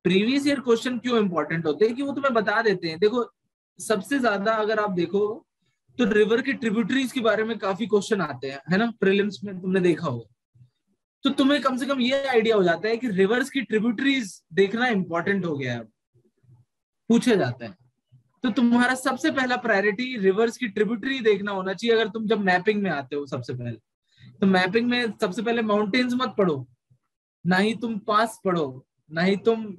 प्रीवियस ईयर क्वेश्चन क्यों इंपॉर्टेंट होते हैं, कि वो तुम्हें बता देते हैं। देखो सबसे ज्यादा अगर आप देखो तो रिवर के ट्रिब्यूटरीज के बारे में काफी क्वेश्चन आते हैं, है ना, प्रीलिम्स में तुमने देखा होगा। तो तुम्हें कम से कम ये आइडिया हो जाता है कि रिवर्स की ट्रिब्यूटरीज देखना इंपॉर्टेंट हो गया है, पूछा जाता है। तो तुम्हारा सबसे पहला प्रायोरिटी रिवर्स की ट्रिब्यूटरी देखना होना चाहिए। अगर तुम जब मैपिंग में आते हो सबसे पहले, तो मैपिंग में सबसे पहले माउंटेन्स मत पढ़ो, ना ही तुम पास पढ़ो, ना ही तुम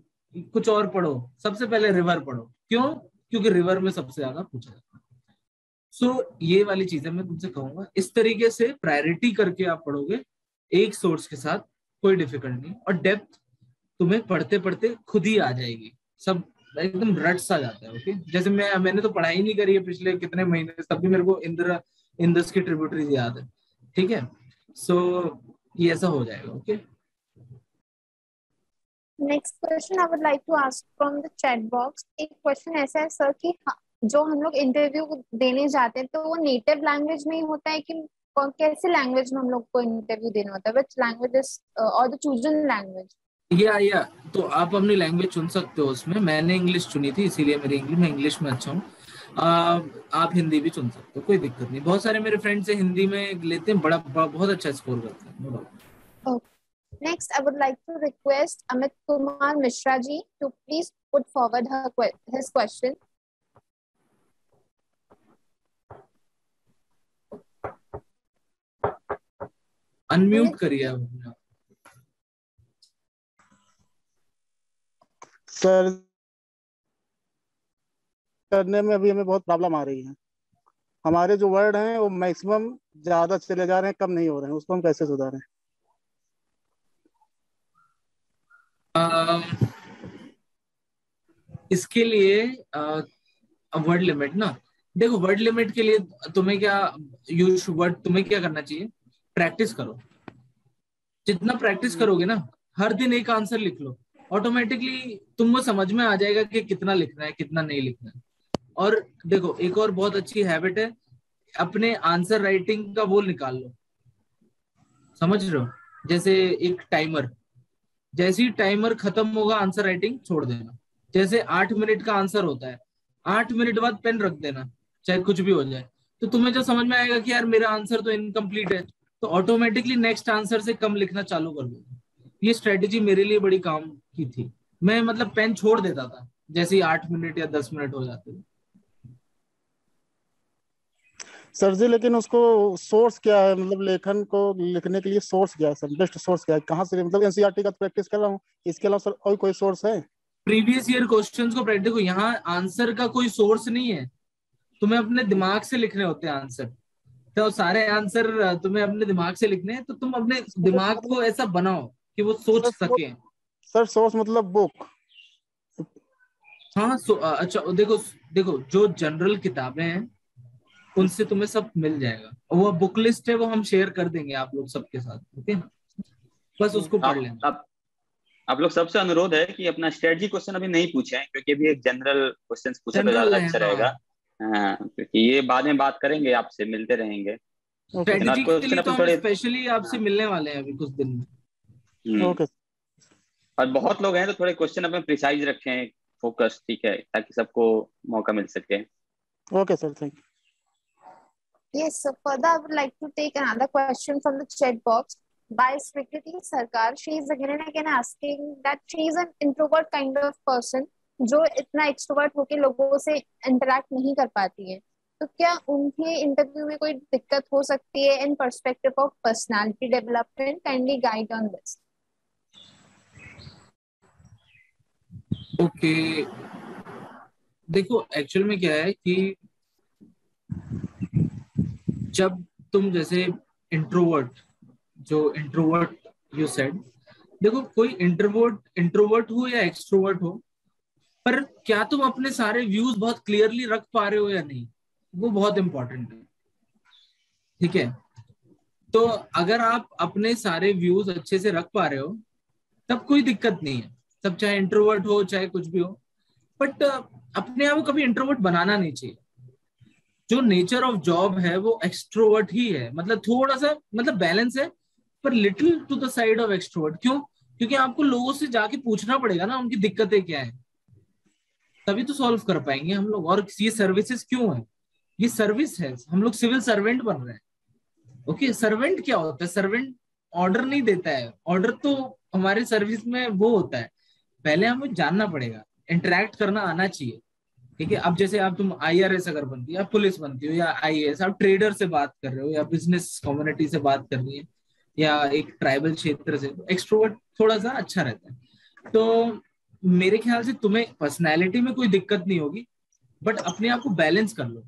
कुछ और पढ़ो, सबसे पहले रिवर पढ़ो। क्यों? क्योंकि रिवर में सबसे ज्यादा पूछा जाता है। सो ये वाली चीजें मैं तुमसे कहूंगा, इस तरीके से प्रायोरिटी करके आप पढ़ोगे एक सोर्स के साथ, कोई डिफिकल्ट नहीं। और डेप्थ तुम्हें पढ़ते पढ़ते खुद ही आ जाएगी, सब एकदम रट सा जाता है। ओके, जैसे मैंने तो पढ़ाई नहीं करी है पिछले कितने महीने, तब भी मेरे को इंद्रस की ट्रिब्यूटरीज याद है, ठीक है। सो ये ऐसा हो जाएगा। Okay, next question I would like to ask from the chat box. एक क्वेश्चन ऐसा है सर कि जो हम लोग इंटरव्यू देने जाते हैं तो वो नेटिव लैंग्वेज में ही होता है कि कैसे लैंग्वेज में हम लोग को इंटरव्यू देना होता है, व्हिच लैंग्वेजेस और द चूजन लैंग्वेज? या तो आप अपनी लैंग्वेज चुन सकते हो उसमें। मैंने इंग्लिश चुनी थी, इसीलिए मेरी इंग्लिश में अच्छा हूँ। आप हिंदी भी चुन सकते हो, कोई दिक्कत नहीं। बहुत सारे मेरे फ्रेंड्स से हिंदी में लेते हैं, बहुत अच्छा स्कोर करते हैं। Next I would like to request Amit Kumar Mishra ji to please put forward his question. Unmute करिए आप। सर करने में अभी हमें बहुत प्रॉब्लम आ रही है। हमारे जो वर्ड हैं वो मैक्सिमम ज्यादा चले जा रहे हैं, कम नहीं हो रहे हैं। उसको हम कैसे सुधारें? इसके लिए वर्ड लिमिट ना, देखो वर्ड लिमिट के लिए तुम्हें क्या करना चाहिए, प्रैक्टिस करो। जितना प्रैक्टिस करोगे ना, हर दिन एक आंसर लिख लो, ऑटोमेटिकली तुमको समझ में आ जाएगा कि कितना लिखना है, कितना नहीं लिखना है। और देखो एक और बहुत अच्छी हैबिट है, अपने आंसर राइटिंग का वो निकाल लो, समझ रहे हो, जैसे एक टाइमर। जैसे ही टाइमर खत्म होगा आंसर राइटिंग छोड़ देना। जैसे 8 मिनट का आंसर होता है, 8 मिनट बाद पेन रख देना, चाहे कुछ भी हो जाए। तो तुम्हें जब समझ में आएगा कि यार मेरा आंसर तो इनकम्प्लीट है, तो ऑटोमेटिकली नेक्स्ट आंसर से कम लिखना चालू कर दो। ये स्ट्रेटेजी मेरे लिए बड़ी काम की थी। मैं मतलब पेन छोड़ देता था जैसे ही 8 मिनट या 10 मिनट हो जाते थे। सर जी लेकिन उसको सोर्स क्या है, मतलब लेखन को लिखने के लिए सोर्स क्या है सर, बेस्ट सोर्स क्या है, कहाँ से? मतलब एनसीईआरटी का प्रैक्टिस कर रहा हूँ, इसके अलावा सर और कोई सोर्स है? प्रीवियस ईयर क्वेश्चंस को प्रैक्टिस, यहाँ आंसर का कोई सोर्स नहीं है, तुम्हें अपने दिमाग से लिखने होते हैं आंसर। तो सारे आंसर तुम्हें अपने दिमाग से लिखने हैं, तो तुम अपने दिमाग को ऐसा बनाओ कि वो सोच सके। सर सोर्स मतलब बुक? हाँ, अच्छा देखो जो जनरल किताबें हैं उनसे तुम्हें सब मिल जाएगा। वो बुक लिस्ट है, वो हम शेयर कर देंगे आप लोग सबके साथ। ओके, बस उसको पढ़ लेना। आप लोग सबसे अनुरोध है कि अपना स्ट्रेटजी क्वेश्चन अभी नहीं पूछे, क्योंकि अभी एक जनरल क्वेश्चन पूछा तो ज्यादा अच्छा रहेगा, क्योंकि ये बाद में बात करेंगे, आपसे मिलते रहेंगे। स्ट्रेटजी के लिए तो हम स्पेशली आपसे मिलने वाले हैं अभी कुछ दिन में। ओके, और बहुत लोग हैं तो थोड़े क्वेश्चन अपने प्रिसाइज रखें, फोकस, ठीक है, ताकि सबको मौका मिल सके। Okay sir, thank you. Yes, so further I would like to take another question from the chat box by Srijan Sarkar. She is again and again asking that she is an introvert kind of person जो इतना extrovert होके लोगों से interact नहीं कर पाती है, तो क्या उनके interview में कोई दिक्कत हो सकती है? In perspective of personality development, kindly guide on this. Okay, देखो actual में क्या है कि जब तुम जैसे इंट्रोवर्ट, जो इंट्रोवर्ट यू सेड, देखो कोई इंट्रोवर्ट हो या एक्सट्रोवर्ट हो, पर क्या तुम अपने सारे व्यूज बहुत क्लियरली रख पा रहे हो या नहीं, वो बहुत इंपॉर्टेंट है। ठीक है, तो अगर आप अपने सारे व्यूज अच्छे से रख पा रहे हो तब कोई दिक्कत नहीं है, तब चाहे इंट्रोवर्ट हो चाहे कुछ भी हो, बट अपने आप को कभी इंट्रोवर्ट बनाना नहीं चाहिए। जो नेचर ऑफ जॉब है वो एक्सट्रोवर्ट ही है, मतलब थोड़ा सा, मतलब बैलेंस है पर little to the side of extrovert. क्यों? क्योंकि आपको लोगों से जाके पूछना पड़ेगा ना उनकी दिक्कतें क्या है, तभी तो सॉल्व कर पाएंगे हम लोग। और ये सर्विसेज क्यों है? ये सर्विस है, हम लोग सिविल सर्वेंट बन रहे हैं। ओके, सर्वेंट क्या होता है? सर्वेंट ऑर्डर नहीं देता है, ऑर्डर तो हमारे सर्विस में वो होता है, पहले हमें जानना पड़ेगा, इंटरेक्ट करना आना चाहिए। ठीक है, अब जैसे आप तुम IRS अगर बनती हो या पुलिस बनती हो या IAS, आप ट्रेडर से बात कर रहे हो या बिजनेस कम्युनिटी से बात कर रही है या एक ट्राइबल क्षेत्र से, तो एक्सट्रोवर्ट थोड़ा सा अच्छा रहता है। तो मेरे ख्याल से तुम्हें पर्सनैलिटी में कोई दिक्कत नहीं होगी, बट अपने आप को बैलेंस कर लो।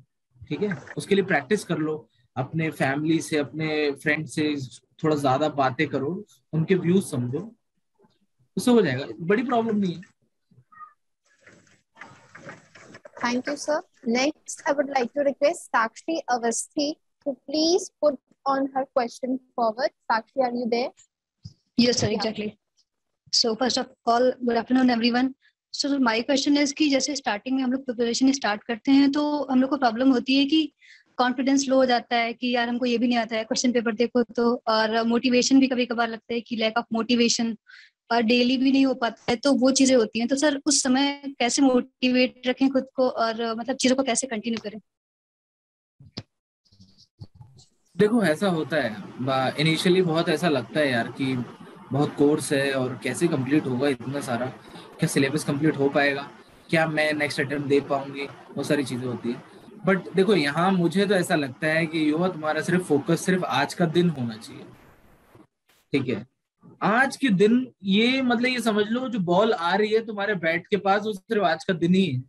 ठीक है, उसके लिए प्रैक्टिस कर लो, अपने फैमिली से अपने फ्रेंड से थोड़ा ज्यादा बातें करो, उनके व्यूज समझो, उससे हो जाएगा, बड़ी प्रॉब्लम नहीं है। Thank you, sir. Next, I would like to request Sakshi Avasthi to please put on her question forward. Sakshi, are you there? Yes, sir. Exactly. So first of all, good afternoon, everyone. So my question is कि जैसे starting में हम लोग preparation start करते हैं तो हम लोग को problem होती है कि कॉन्फिडेंस लो हो जाता है कि यार हमको ये भी नहीं आता है, क्वेश्चन पेपर देखो तो, और मोटिवेशन भी कभी कभार लगता है कि लैक ऑफ मोटिवेशन, और डेली भी नहीं हो पाता है, तो वो चीजें होती हैं। तो सर उस समय कैसे मोटिवेट रखें खुद को और मतलब चीजों को कैसे कंटिन्यू करें? देखो ऐसा होता है, इनिशियली बहुत ऐसा लगता है यार कि बहुत कोर्स है और कैसे कंप्लीट होगा इतना सारा, क्या सिलेबस कंप्लीट हो पाएगा, क्या मैं नेक्स्ट अटेम्प्ट दे पाऊंगी, वो सारी चीजें होती है। बट देखो यहाँ मुझे तो ऐसा लगता है कि युवा, तुम्हारा सिर्फ फोकस सिर्फ आज का दिन होना चाहिए। ठीक है, आज के दिन ये मतलब ये समझ लो जो बॉल आ रही है तुम्हारे बैट के पास वो सिर्फ आज का दिन ही है,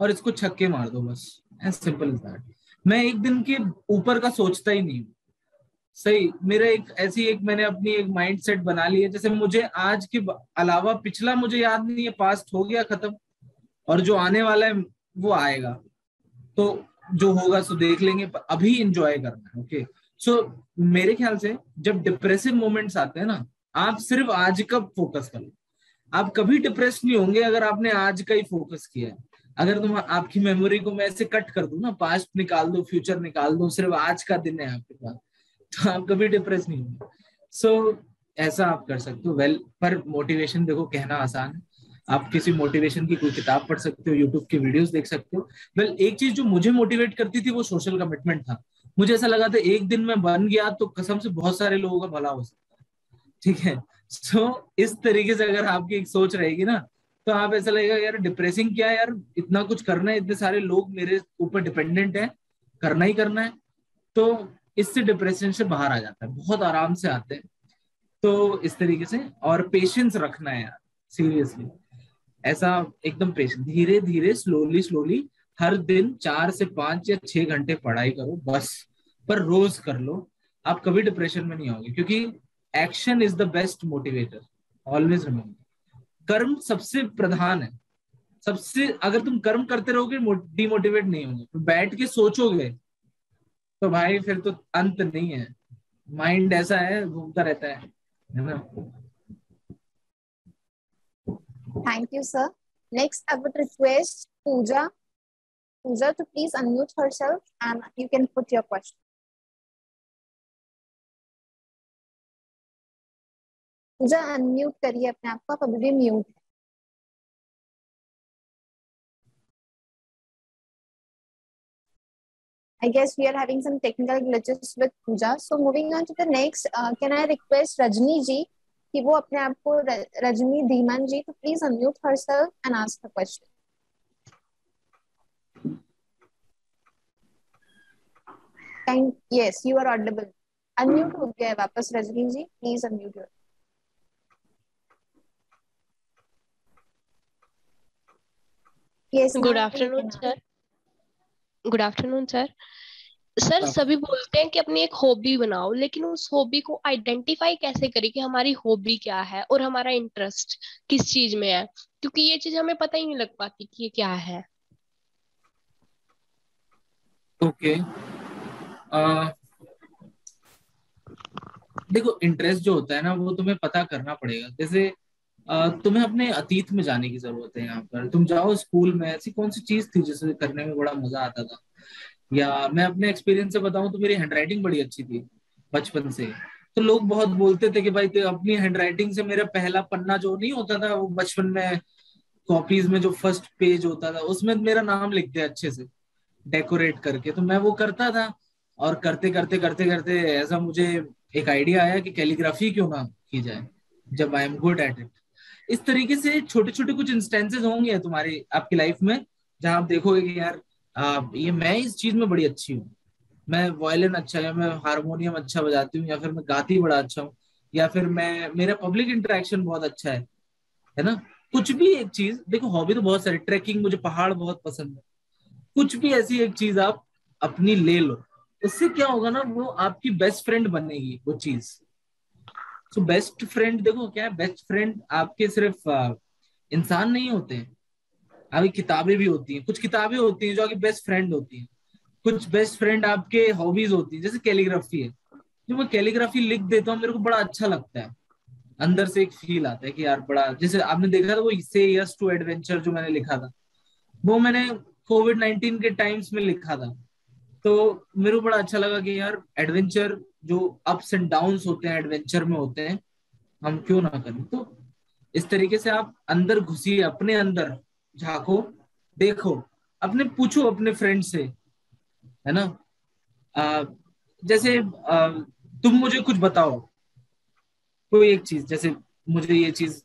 और इसको छक्के मार दो, बस एज सिंपल एज दैट। मैं एक दिन के ऊपर का सोचता ही नहीं हूँ, सही। मेरा एक ऐसी एक मैंने अपनी एक माइंडसेट बना ली है, जैसे मुझे आज के अलावा पिछला मुझे याद नहीं है, पास्ट हो गया खत्म, और जो आने वाला है वो आएगा, तो जो होगा सो देख लेंगे, पर अभी इंजॉय करना है। ओके, सो मेरे ख्याल से जब डिप्रेसिव मोमेंट्स आते हैं ना, आप सिर्फ आज का फोकस करो, आप कभी डिप्रेस नहीं होंगे अगर आपने आज का ही फोकस किया है। अगर तुम आपकी मेमोरी को मैं ऐसे कट कर दूं ना, पास्ट निकाल दो, फ्यूचर निकाल दो, सिर्फ आज का दिन है आपके पास, तो आप कभी डिप्रेस नहीं होंगे। सो ऐसा आप कर सकते हो। वेल, पर मोटिवेशन देखो कहना आसान है, आप किसी मोटिवेशन की कोई किताब पढ़ सकते हो, यूट्यूब के वीडियोस देख सकते हो। वेल, एक चीज जो मुझे मोटिवेट करती थी वो सोशल कमिटमेंट था। मुझे ऐसा लगा था एक दिन में बन गया तो कसम से बहुत सारे लोगों का भला हो सकता है। ठीक है, सो इस तरीके से अगर आपकी एक सोच रहेगी ना, तो आप ऐसा लगेगा यार डिप्रेसिंग क्या है यार, इतना कुछ करना है, इतने सारे लोग मेरे ऊपर डिपेंडेंट है, करना ही करना है, तो इससे डिप्रेशन से बाहर आ जाता है, बहुत आराम से आते हैं। तो इस तरीके से, और पेशेंस रखना है यार, सीरियसली, ऐसा एकदम पेशेंस, धीरे धीरे स्लोली स्लोली, हर दिन 4 से 5 या 6 घंटे पढ़ाई करो बस, पर रोज कर लो, आप कभी डिप्रेशन में नहीं आओगे, क्योंकि action is the best motivator, always remember. कर्म सबसे प्रधान है, सबसे, अगर तुम कर्म करते रहोगे डिमोटिवेट नहीं होंगे, तो बैठ के सोचोगे तो भाई फिर तो अंत नहीं है, माइंड ऐसा है घूमता रहता है ना। Thank you sir. Next I would request Pooja, Pooja to please unmute herself and you can put your question. Pooja unmute करिए अपने आप को, आप अभी भी म्यूट है। I guess we are having some technical glitches with Pooja. So moving on to the next, can I request Rajni ji कि वो अपने आप को Rajni Dhiman ji तो please unmute herself and ask the question. And yes, you are audible. Unmute हो गया है वापस Rajni ji, please unmute your. Yes. Good afternoon, sir. Good afternoon sir. Sir सभी बोलते हैं कि अपनी एक हॉबी बनाओ, लेकिन उस हॉबी को आइडेंटिफाई कैसे करें कि हमारी हॉबी क्या है और हमारा इंटरेस्ट किस चीज में है, क्योंकि ये चीज हमें पता ही नहीं लग पाती कि ये क्या है। ओके देखो, इंटरेस्ट जो होता है ना वो तुम्हें पता करना पड़ेगा। जैसे तुम्हें अपने अतीत में जाने की जरूरत है। यहाँ पर तुम जाओ स्कूल में, ऐसी कौन सी चीज थी जिसे करने में बड़ा मजा आता था? या मैं अपने एक्सपीरियंस से बताऊं तो मेरी हैंडराइटिंग बड़ी अच्छी थी बचपन से, तो लोग बहुत बोलते थे कि भाई अपनी हैंडराइटिंग से, मेरा पहला पन्ना जो नहीं होता था वो बचपन में कॉपीज में जो फर्स्ट पेज होता था उसमें मेरा नाम लिखते अच्छे से डेकोरेट करके, तो मैं वो करता था। और करते करते करते करते ऐसा मुझे एक आइडिया आया कि कैलीग्राफी क्यों ना की जाए जब I am good at it. इस तरीके से छोटे छोटे कुछ इंस्टेंसेस होंगे तुम्हारी आपकी लाइफ में जहां आप देखोगे कि यार ये मैं इस चीज में बड़ी अच्छी हूँ, मैं वायलिन अच्छा, या मैं हारमोनियम अच्छा बजाती हूँ, या फिर मैं गाती बड़ा अच्छा हूँ, या फिर मैं मेरा पब्लिक इंटरेक्शन बहुत अच्छा है ना। कुछ भी एक चीज देखो, हॉबी तो बहुत सारी, ट्रैकिंग, मुझे पहाड़ बहुत पसंद है, कुछ भी ऐसी एक चीज आप अपनी ले लो। उससे क्या होगा ना, वो आपकी बेस्ट फ्रेंड बनेगी वो चीज। तो बेस्ट फ्रेंड देखो क्या है, बेस्ट फ्रेंड आपके सिर्फ इंसान नहीं होते हैं, आपकी किताबें भी होती हैं। कुछ किताबें होती हैं जो आपकी बेस्ट फ्रेंड होती हैं, कुछ बेस्ट फ्रेंड आपके हॉबीज होती हैं। जैसे कैलीग्राफी है, जो मैं कैलीग्राफी लिख देता हूँ मेरे को बड़ा अच्छा लगता है, अंदर से एक फील आता है कि यार बड़ा, जैसे आपने देखा था वो से यस टू एडवेंचर जो मैंने लिखा था वो मैंने कोविड-19 के टाइम्स में लिखा था, तो मेरे को बड़ा अच्छा लगा कि यार एडवेंचर जो अप्स एंड डाउन्स होते हैं एडवेंचर में होते हैं, हम क्यों ना करें। तो इस तरीके से आप अंदर घुसिए, अपने अंदर झांको, देखो, अपने पूछो अपने फ्रेंड से, है ना। जैसे तुम मुझे कुछ बताओ कोई एक चीज, जैसे मुझे ये चीज,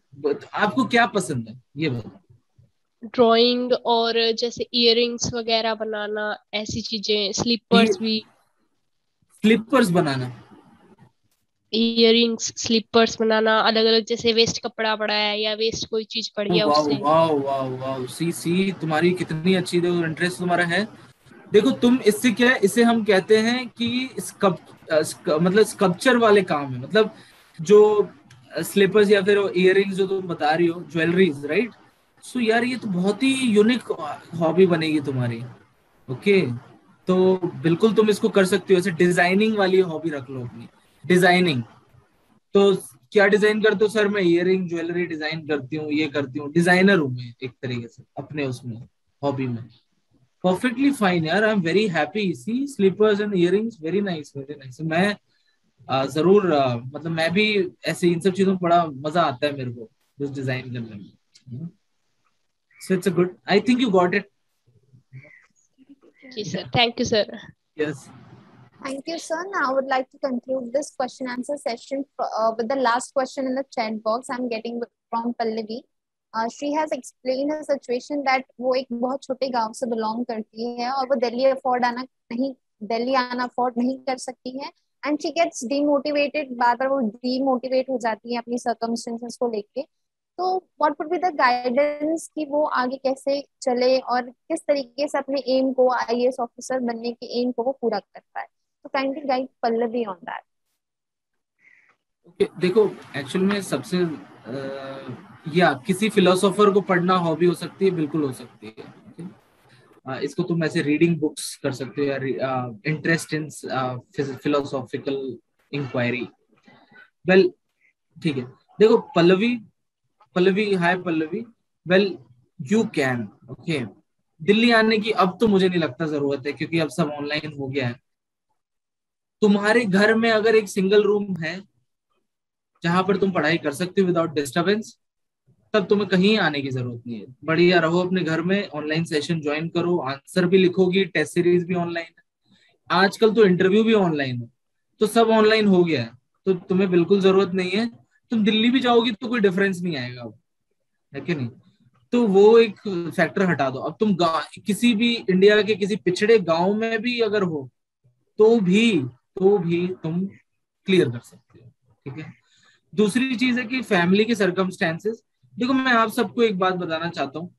आपको क्या पसंद है ये बताओ। ड्राइंग और जैसे इयररिंग्स वगैरह बनाना, ऐसी चीजें, स्लीपर्स भी, स्लीपर्स बनाना, इयररिंग्स, स्लीपर्स बनाना अलग अलग, जैसे वेस्ट कपड़ा पड़ा है या वेस्ट कोई चीज पड़ी है उससे। वाओ वाओ वाओ, सी तुम्हारी कितनी अच्छी, देखो इंटरेस्ट तुम्हारा है। देखो तुम, इससे क्या है, इसे हम कहते हैं कि मतलब स्कल्पचर वाले काम है। मतलब जो स्लीपर्स या फिर इयररिंग्स जो तुम बता रही हो, ज्वेलरीज, राइट। सो यार ये तो बहुत ही यूनिक हॉबी बनेगी तुम्हारी। ओके तो बिल्कुल तुम इसको कर सकते हो। ऐसे डिजाइनिंग वाली हॉबी रख लो अपनी, डिजाइनिंग। तो क्या डिजाइन करते हो? सर मैं इयररिंग, ज्वेलरी डिजाइन करती हूँ, ये करती हूँ, डिजाइनर हूँ मैं एक तरीके से अपने उसमें हॉबी में। परफेक्टली फाइन यार, I am very happy. See slippers and earrings, very nice, very nice. मैं जरूर मतलब मैं भी ऐसे इन सब चीजों में बड़ा मजा आता है मेरे को बस डिजाइन करने में। So it's a good. I think you got it. Yes, sir. Thank you, sir. Yes. Thank you, sir. Now I would like to conclude this question answer session with the last question in the chat box. I'm getting from Pallavi. She has explained her situation that वो एक बहुत छोटे गांव से belong करती है और वो दिल्ली आना afford नहीं कर सकती है and she gets demotivated, बार-बार वो demotivate हो जाती है अपनी circumstances को लेके। तो what would be the guidance कि वो आगे कैसे चले और किस तरीके से अपने एम को, आईएएस ऑफिसर बनने के एम को वो पूरा कर पाए। तो kindly guide Pallavi on that. Okay देखो एक्चुअल में सबसे या किसी फिलोसोफर को पढ़ना हॉबी हो सकती है, बिल्कुल हो सकती है। इसको तुम ऐसे रीडिंग बुक्स कर सकते हो या interest in philosophical inquiry. Well ठीक है, देखो Pallavi, hi Pallavi. Well you can, okay. Delhi आने की अब तो मुझे नहीं लगता जरूरत है क्योंकि अब सब ऑनलाइन हो गया है। तुम्हारे घर में अगर एक सिंगल रूम है जहां पर तुम पढ़ाई कर सकते हो विदाउट डिस्टर्बेंस, तब तुम्हें कहीं आने की जरूरत नहीं है। बढ़िया रहो अपने घर में, ऑनलाइन सेशन ज्वाइन करो, आंसर भी लिखोगी, टेस्ट सीरीज भी ऑनलाइन है, आजकल तो इंटरव्यू भी ऑनलाइन है, तो सब ऑनलाइन हो गया है, तो तुम्हें बिल्कुल जरूरत नहीं है। तुम दिल्ली भी जाओगी तो कोई डिफरेंस नहीं आएगा अब, है कि नहीं? तो वो एक फैक्टर हटा दो। अब तुम किसी भी इंडिया के किसी पिछड़े गाँव में भी अगर हो तो भी तुम क्लियर कर सकते हो, ठीक है। दूसरी चीज है कि फैमिली के सर्कमस्टेंसेस। देखो मैं आप सबको एक बात बताना चाहता हूँ,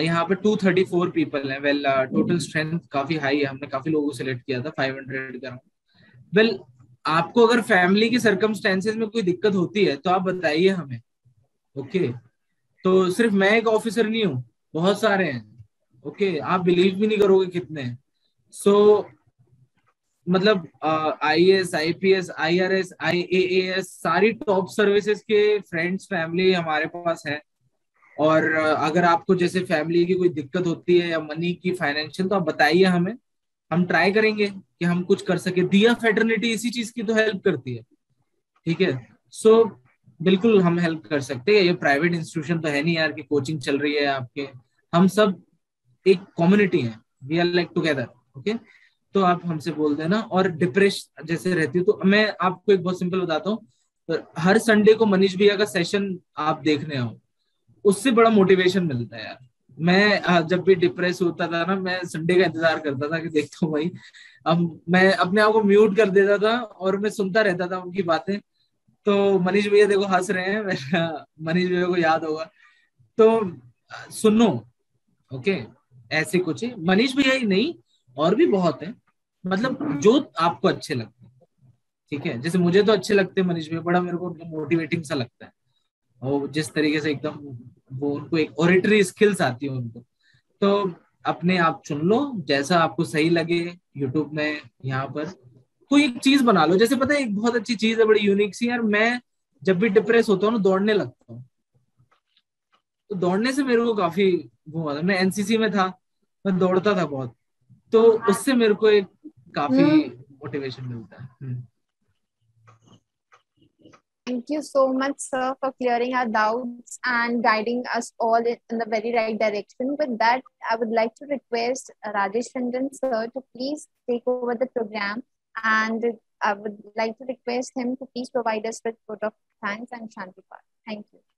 यहाँ पर 234 पीपल हैं। वेल टोटल स्ट्रेंथ काफी हाई है, हमने काफी लोगों को सिलेक्ट किया था, 500 का। वेल आपको अगर फैमिली के सर्कमस्टेंसेस में कोई दिक्कत होती है तो आप बताइए हमें, ओके। तो सिर्फ मैं एक ऑफिसर नहीं हूँ, बहुत सारे हैं, ओके। आप बिलीव भी नहीं करोगे कितने हैं। सो मतलब IAS, IPS, IRS, IAAS सारी टॉप सर्विसेज के फ्रेंड्स फैमिली हमारे पास है। और अगर आपको जैसे फैमिली की कोई दिक्कत होती है या मनी की फाइनेंशियल, तो आप बताइए हमें, हम ट्राई करेंगे कि हम कुछ कर सके। दिया फैटर्निटी इसी चीज की तो हेल्प करती है, ठीक है। सो बिल्कुल हम हेल्प कर सकते हैं। ये प्राइवेट इंस्टीट्यूशन तो है नहीं यार कि कोचिंग चल रही है आपके, हम सब एक कम्युनिटी है, we are like together, okay. तो आप हमसे बोल देना। और डिप्रेशन जैसे रहती हो तो मैं आपको एक बहुत सिंपल बताता हूँ, हर संडे को मनीष भैया का सेशन आप देखने आओ, उससे बड़ा मोटिवेशन मिलता है यार। मैं जब भी डिप्रेस होता था ना, मैं संडे का इंतजार करता था कि देखता हूँ भाई। अब मैं अपने आप को म्यूट कर देता था और मैं सुनता रहता था उनकी बातें। तो मनीष भैया देखो हंस रहे हैं, मनीष भैया को याद होगा, तो सुनो, ओके। ऐसे कुछ है, मनीष भैया ही नहीं और भी बहुत है, मतलब जो आपको अच्छे लगते हैं, ठीक है। जैसे मुझे तो अच्छे लगते हैं मनीष भैया, बड़ा मेरे को उनको मोटिवेटिंग सा लगता है, और जिस तरीके से एकदम वो उनको एक ऑरेटरी स्किल्स आती है उनको। तो अपने आप चुन लो जैसा आपको सही लगे, यूट्यूब में यहाँ पर कोई एक चीज बना लो। जैसे पता है एक बहुत अच्छी चीज है, बड़ी यूनिक सी यार, मैं जब भी डिप्रेस होता हूँ ना दौड़ने लगता हूँ, तो दौड़ने से मेरे को काफी वो हुआ था। मैं एनसीसी में था, मैं दौड़ता था बहुत, तो उससे मेरे को एक काफी मोटिवेशन मिलता है। Thank you so much, sir, for clearing our doubts and guiding us all in the very right direction. With that, I would like to request Rajesh Ranjan sir to please take over the program, and I would like to request him to please provide us with vote of thanks and Shanti Park. Thank you.